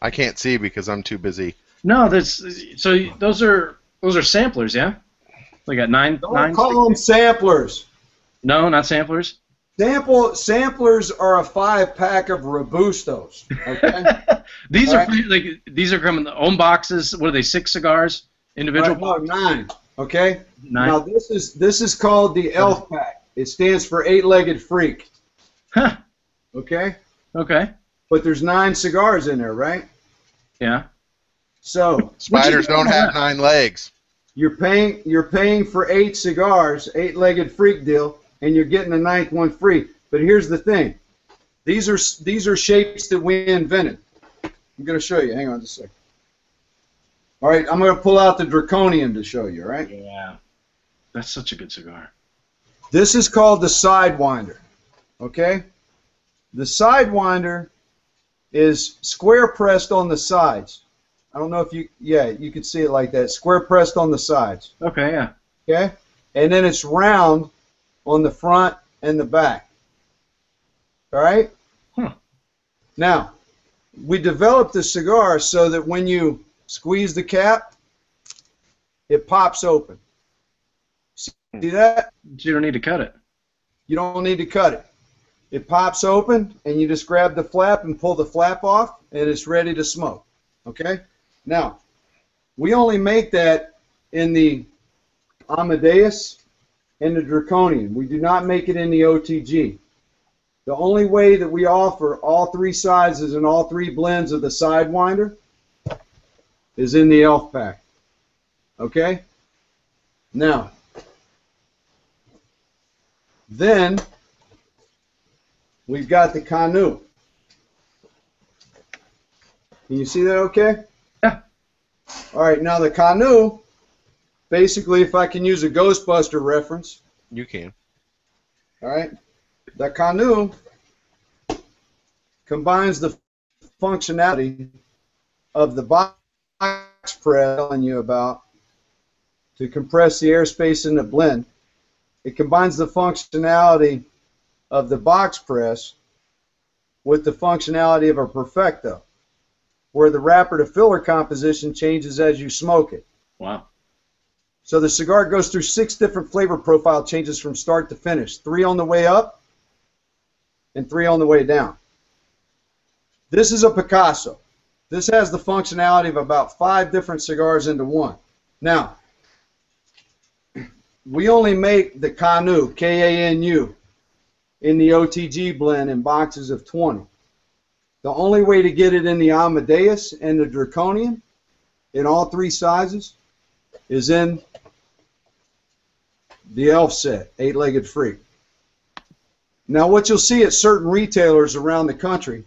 I can't see because I'm too busy. No, that's so. Those are those are samplers, yeah. We got nine. Don't nine call them samplers. No, not samplers. Sample samplers are a five pack of Robustos. Okay? these All are right? like these are coming in own boxes. What are they? Six cigars, individual. Right, no, nine. Okay. Nine. Now this is this is called the Elf Pack. It stands for eight-legged freak. Huh. Okay. Okay. But there's nine cigars in there, right? Yeah. So spiders don't have nine legs. You're paying you're paying for eight cigars, eight-legged freak deal, and you're getting the ninth one free. But here's the thing: these are these are shapes that we invented. I'm going to show you. Hang on just a second. All right, I'm going to pull out the Draconian to show you. Right? Yeah. That's such a good cigar. This is called the Sidewinder. Okay. The Sidewinder is square pressed on the sides. I don't know if you, yeah, you could see it like that. Square pressed on the sides. Okay, yeah. Okay? And then it's round on the front and the back. All right? Huh. Now, we developed the cigar so that when you squeeze the cap, it pops open. See that? You don't need to cut it. You don't need to cut it. It pops open, and you just grab the flap and pull the flap off, and it's ready to smoke. Okay? Now, we only make that in the Amadeus and the Draconian. We do not make it in the O T G. The only way that we offer all three sizes and all three blends of the Sidewinder is in the Elf Pack. Okay? Now, then we've got the Canoe. Can you see that okay? Yeah. All right, now the Canoe, basically, if I can use a Ghostbuster reference. You can. All right. The Canoe combines the functionality of the box press I'm telling you about to compress the airspace in the blend. It combines the functionality of the box press with the functionality of a perfecto, where the wrapper to filler composition changes as you smoke it. Wow. So the cigar goes through six different flavor profile changes from start to finish, three on the way up and three on the way down. This is a Picasso. This has the functionality of about five different cigars into one. Now, we only make the Canoe, K A N U, in the O T G blend in boxes of twenty. The only way to get it in the Amadeus and the Draconian in all three sizes is in the Elf set, eight-legged freak. Now what you'll see at certain retailers around the country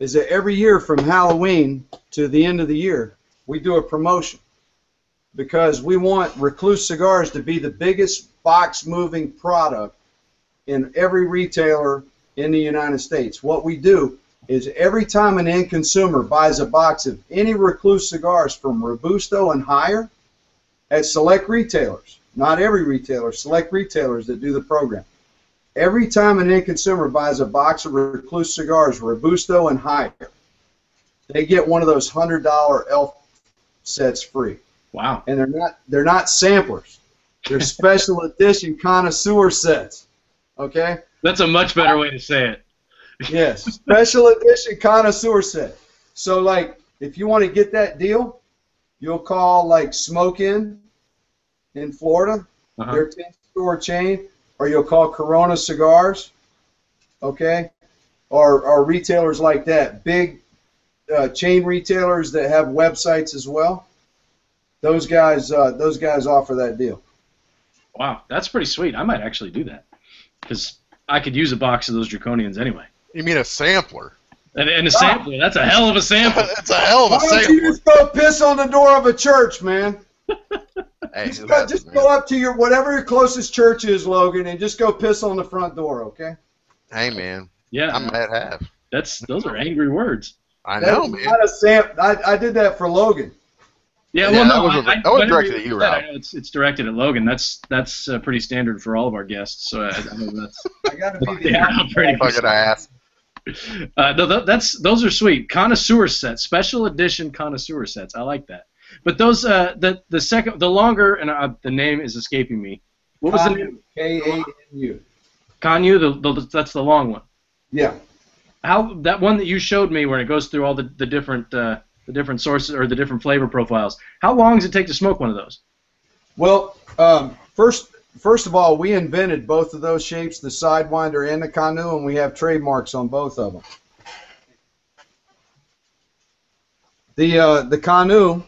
is that every year from Halloween to the end of the year we do a promotion because we want Recluse Cigars to be the biggest box-moving product in every retailer in the United States. What we do is every time an end consumer buys a box of any Recluse cigars from Robusto and higher at select retailers, not every retailer, select retailers that do the program. Every time an end consumer buys a box of Recluse cigars, Robusto and higher, they get one of those one hundred dollar Elf sets free. Wow. And they're not, they're not samplers. They're special edition connoisseur sets. Okay? That's a much better way to say it. Yes, special edition connoisseur set. So, like, if you want to get that deal, you'll call, like, Smoke In in Florida, uh-huh. their ten-store chain, or you'll call Corona Cigars, okay, or, or retailers like that, big uh, chain retailers that have websites as well. Those guys, uh, those guys offer that deal. Wow, that's pretty sweet. I might actually do that because I could use a box of those Draconians anyway. You mean a sampler? And, and a sampler. That's a hell of a sampler. That's a hell of a sampler. Why don't you just go piss on the door of a church, man? Hey, just go, just go up to your whatever your closest church is, Logan, and just go piss on the front door, okay? Hey, man. Yeah. I'm mad half. That's those are angry words. I know, man. Not a sam I, I did that for Logan. Yeah, well, yeah, no, that was, I, I, that was directed at you, Ralph. It's, it's directed at Logan. That's that's uh, pretty standard for all of our guests. So I, I know that's. I got to be the fucking ass. Uh, no, th that's those are sweet connoisseur sets, special edition connoisseur sets. I like that. But those, uh, the the second, the longer, and uh, the name is escaping me. What was Canu, the name? K A N U. Canu, the, the that's the long one. Yeah. How that one that you showed me, where it goes through all the the different. Uh, the different sources or the different flavor profiles. How long does it take to smoke one of those? Well, um, first first of all, we invented both of those shapes, the Sidewinder and the Canoe, and we have trademarks on both of them. The, uh, the Canoe,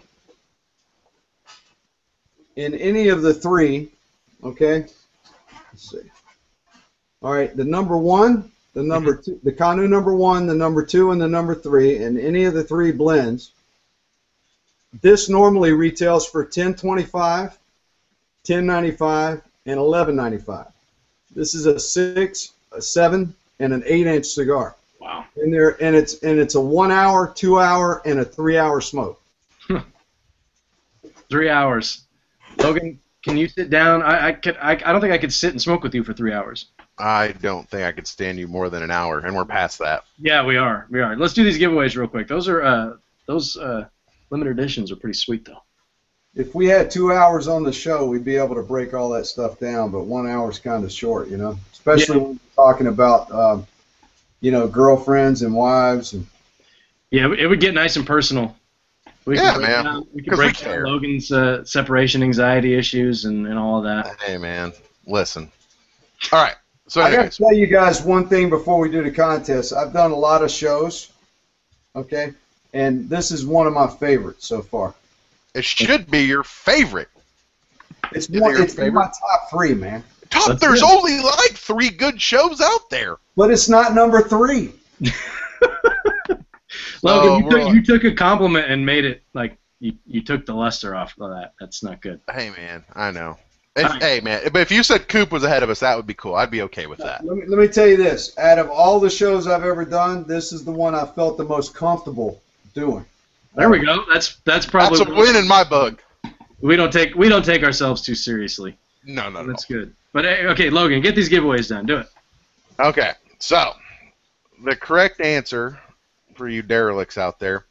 in any of the three, okay, let's see. All right, the number one, the number two, the Canoe number one, the number two, and the number three, and any of the three blends. This normally retails for ten twenty-five, ten ninety-five, and eleven ninety-five. This is a six, a seven, and an eight-inch cigar. Wow! And there, and it's and it's a one-hour, two-hour, and a three-hour smoke. Three hours, Logan. Can you sit down? I I could I, I don't think I could sit and smoke with you for three hours. I don't think I could stand you more than an hour, and we're past that. Yeah, we are. We are. Let's do these giveaways real quick. Those are uh, those uh, limited editions are pretty sweet, though. If we had two hours on the show, we'd be able to break all that stuff down, but one hour is kind of short, you know, especially yeah. when we're talking about, um, you know, girlfriends and wives. And yeah, it would get nice and personal. We yeah, man. Down, we could break we down Logan's uh, separation anxiety issues and, and all of that. Hey, man, listen. All right. So I got to tell you guys one thing before we do the contest. I've done a lot of shows, okay, and this is one of my favorites so far. It should be your favorite. It's one. It your it's favorite? In my top three, man. Top. That's there's good. Only like three good shows out there. But it's not number three. Logan, oh, you, took, you took a compliment and made it like you you took the luster off of that. That's not good. Hey, man, I know. If, right. Hey, man, but if you said Coop was ahead of us, that would be cool. I'd be okay with that. Let me, let me tell you this. Out of all the shows I've ever done, this is the one I felt the most comfortable doing. There we go. That's that's probably that's a win in my book. We don't take we don't take ourselves too seriously. No, no, no. That's good. But, hey, okay, Logan, get these giveaways done. Do it. Okay, so the correct answer for you derelicts out there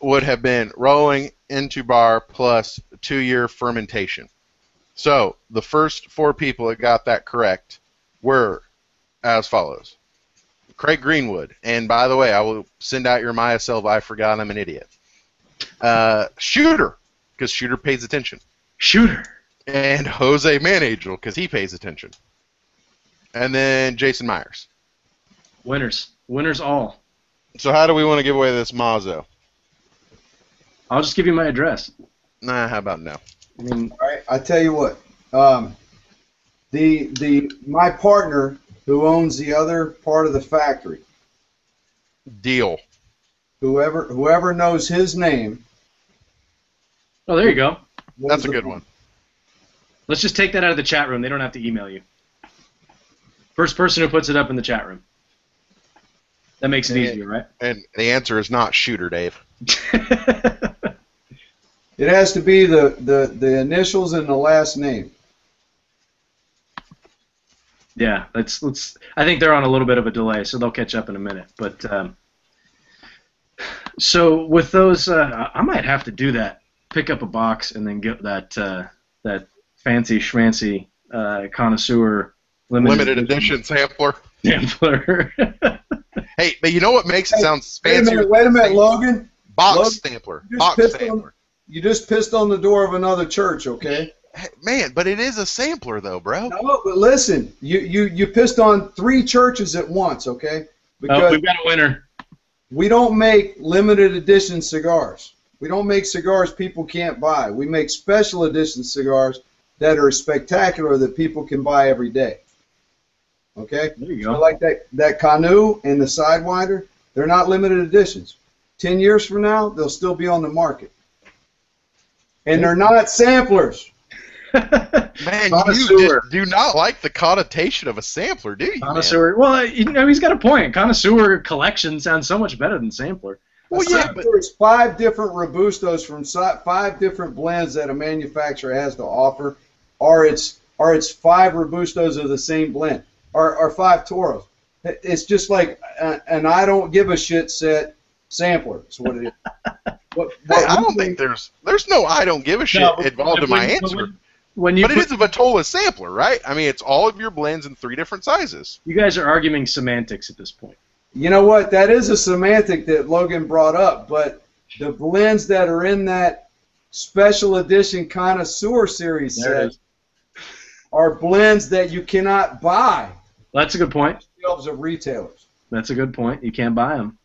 would have been rolling into bar plus two-year fermentation. So the first four people that got that correct were as follows: Craig Greenwood, and by the way, I will send out your myself. I forgot I'm an idiot. Uh, Shooter, because Shooter pays attention. Shooter. And Jose Managel, because he pays attention. And then Jason Myers. Winners, winners all. So how do we want to give away this Mazo? I'll just give you my address. Nah, how about no? I mean, all right, I tell you what, um, the the my partner who owns the other part of the factory. Deal. Whoever whoever knows his name. Oh, there you go. That's a good one. Let's just take that out of the chat room. They don't have to email you. First person who puts it up in the chat room. That makes it easier, right? And the answer is not Shooter, Dave. It has to be the, the, the initials and the last name. Yeah, let's let's. I think they're on a little bit of a delay, so they'll catch up in a minute. But um, so with those, uh, I might have to do that. Pick up a box and then get that uh, that fancy schmancy uh, connoisseur limited, limited edition sampler. Sampler. Hey, but you know what makes it hey, sound fancy? Wait, wait a minute, Logan. Box Logan, sampler. Box sampler. You just pissed on the door of another church, okay? Man, but it is a sampler, though, bro. No, but listen, you you you pissed on three churches at once, okay? Because oh, we've got a winner. We don't make limited edition cigars. We don't make cigars people can't buy. We make special edition cigars that are spectacular that people can buy every day. Okay? There you go. So like that that Canoe and the Sidewinder, they're not limited editions. Ten years from now, they'll still be on the market. And they're not samplers. Man, you do not like the connotation of a sampler, do you? Connoisseur. Man? Well, you know, he's got a point. Connoisseur collection sounds so much better than sampler. Well, yeah, but there's five different Robustos from five different blends that a manufacturer has to offer, or it's or it's five Robustos of the same blend, or or five Toros. It's just like a, an I don't give a shit set sampler. Is what it is. what, what hey, I don't think there's there's no I don't give a shit no, involved in my when, answer. When, when you but put, it is a Vitola sampler, right? I mean, it's all of your blends in three different sizes. You guys are arguing semantics at this point. You know what? That is a semantic that Logan brought up, but the blends that are in that special edition connoisseur series set are blends that you cannot buy. That's a good point. Shelves of retailers. That's a good point. You can't buy them.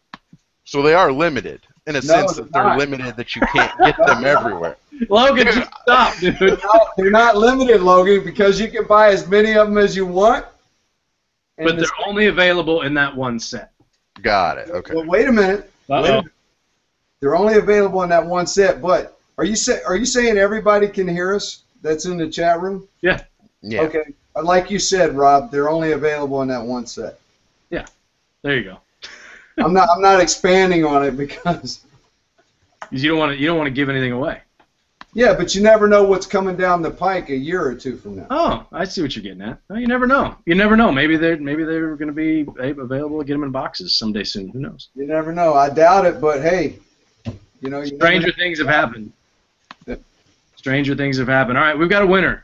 So they are limited in a no, sense that they're not. limited that you can't get them everywhere. Logan, dude, stop, dude. They're not, they're not limited, Logan, because you can buy as many of them as you want. But they're only available in that one set. Got it. Okay. Well, wait a minute. Uh-oh. Wait a minute. They're only available in that one set. But are you say, are you saying everybody can hear us? That's in the chat room. Yeah. Yeah. Okay. Like you said, Rob, they're only available in that one set. Yeah. There you go. I'm not I'm not expanding on it because you don't want to you don't want to give anything away. Yeah, but you never know what's coming down the pike a year or two from now. Oh, I see what you're getting at. No, you never know. You never know. Maybe they're maybe they're going to be available to get them in boxes someday soon. Who knows? You never know. I doubt it, but hey, you know, you stranger things have happened. Yeah. Stranger things have happened. All right, we've got a winner.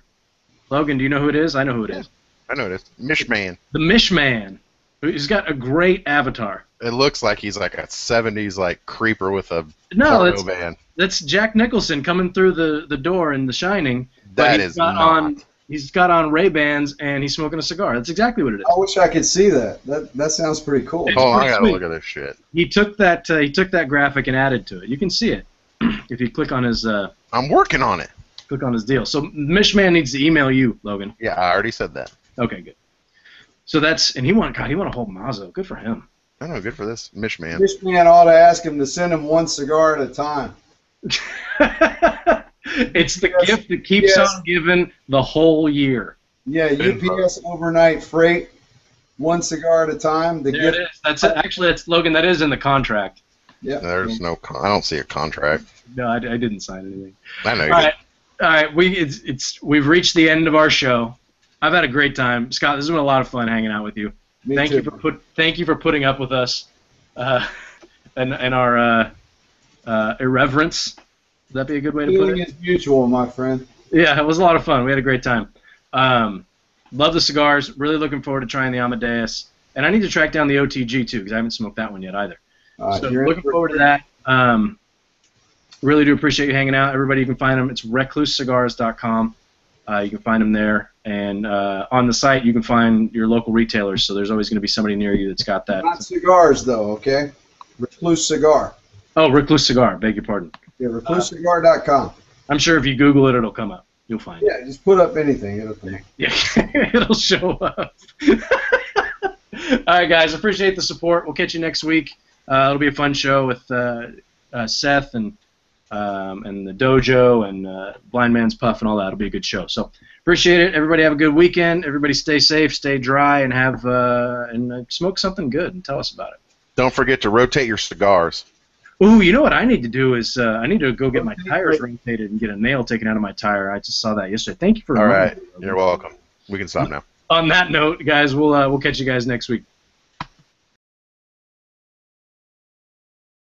Logan, do you know who it is? I know who it yeah, is. I know it is. Mishman. The Mishman. He's got a great avatar. It looks like he's like a seventies like creeper with a no, Toro van. That's Jack Nicholson coming through the, the door in The Shining. That is not. On, he's got on Ray-Bans and he's smoking a cigar. That's exactly what it is. I wish I could see that. That that sounds pretty cool. It's oh, pretty I gotta sweet. Look at this shit. He took that. Uh, he took that graphic and added to it. You can see it if you click on his. Uh, I'm working on it. Click on his deal. So Mishman needs to email you, Logan. Yeah, I already said that. Okay, good. So that's and he won. God, he won a whole Mazo. Good for him. I know. Good for this Mishman. Mishman ought to ask him to send him one cigar at a time. It's the yes, gift that keeps yes. on giving the whole year. Yeah, U P S overnight freight, one cigar at a time. The there gift. It is. That's it. Actually, that's Logan. That is in the contract. Yeah. There's no. Con I don't see a contract. No, I, I didn't sign anything. I know. You all didn't. Right, all right. We it's it's we've reached the end of our show. I've had a great time, Scott. This has been a lot of fun hanging out with you. Me thank too. you for put thank you for putting up with us, uh, and and our. Uh, Uh, irreverence. Would that be a good way to put it? Feeling is mutual, my friend. Yeah, it was a lot of fun. We had a great time. Um, love the cigars. Really looking forward to trying the Amadeus. And I need to track down the O T G, too, because I haven't smoked that one yet either. Uh, so looking forward to that. Um, really do appreciate you hanging out. Everybody, you can find them. It's recluse cigars dot com. Uh, you can find them there. And uh, on the site, you can find your local retailers, so there's always going to be somebody near you that's got that. Not cigars, though, okay? Recluse Cigar. Oh, Recluse Cigar. Beg your pardon. Yeah, recluse cigar dot com. Uh, I'm sure if you Google it, it'll come up. You'll find yeah, it. Yeah, just put up anything. It'll come up. Yeah, it'll show up. All right, guys. Appreciate the support. We'll catch you next week. Uh, it'll be a fun show with uh, uh, Seth and um, and the Dojo and uh, Blind Man's Puff and all that. It'll be a good show. So appreciate it. Everybody have a good weekend. Everybody stay safe, stay dry, and have uh, and smoke something good and tell us about it. Don't forget to rotate your cigars. Ooh, you know what I need to do is uh, I need to go get my tires rotated and get a nail taken out of my tire. I just saw that yesterday. Thank you for all right. You're welcome. We can stop now. On that note, guys, we'll uh, we'll catch you guys next week.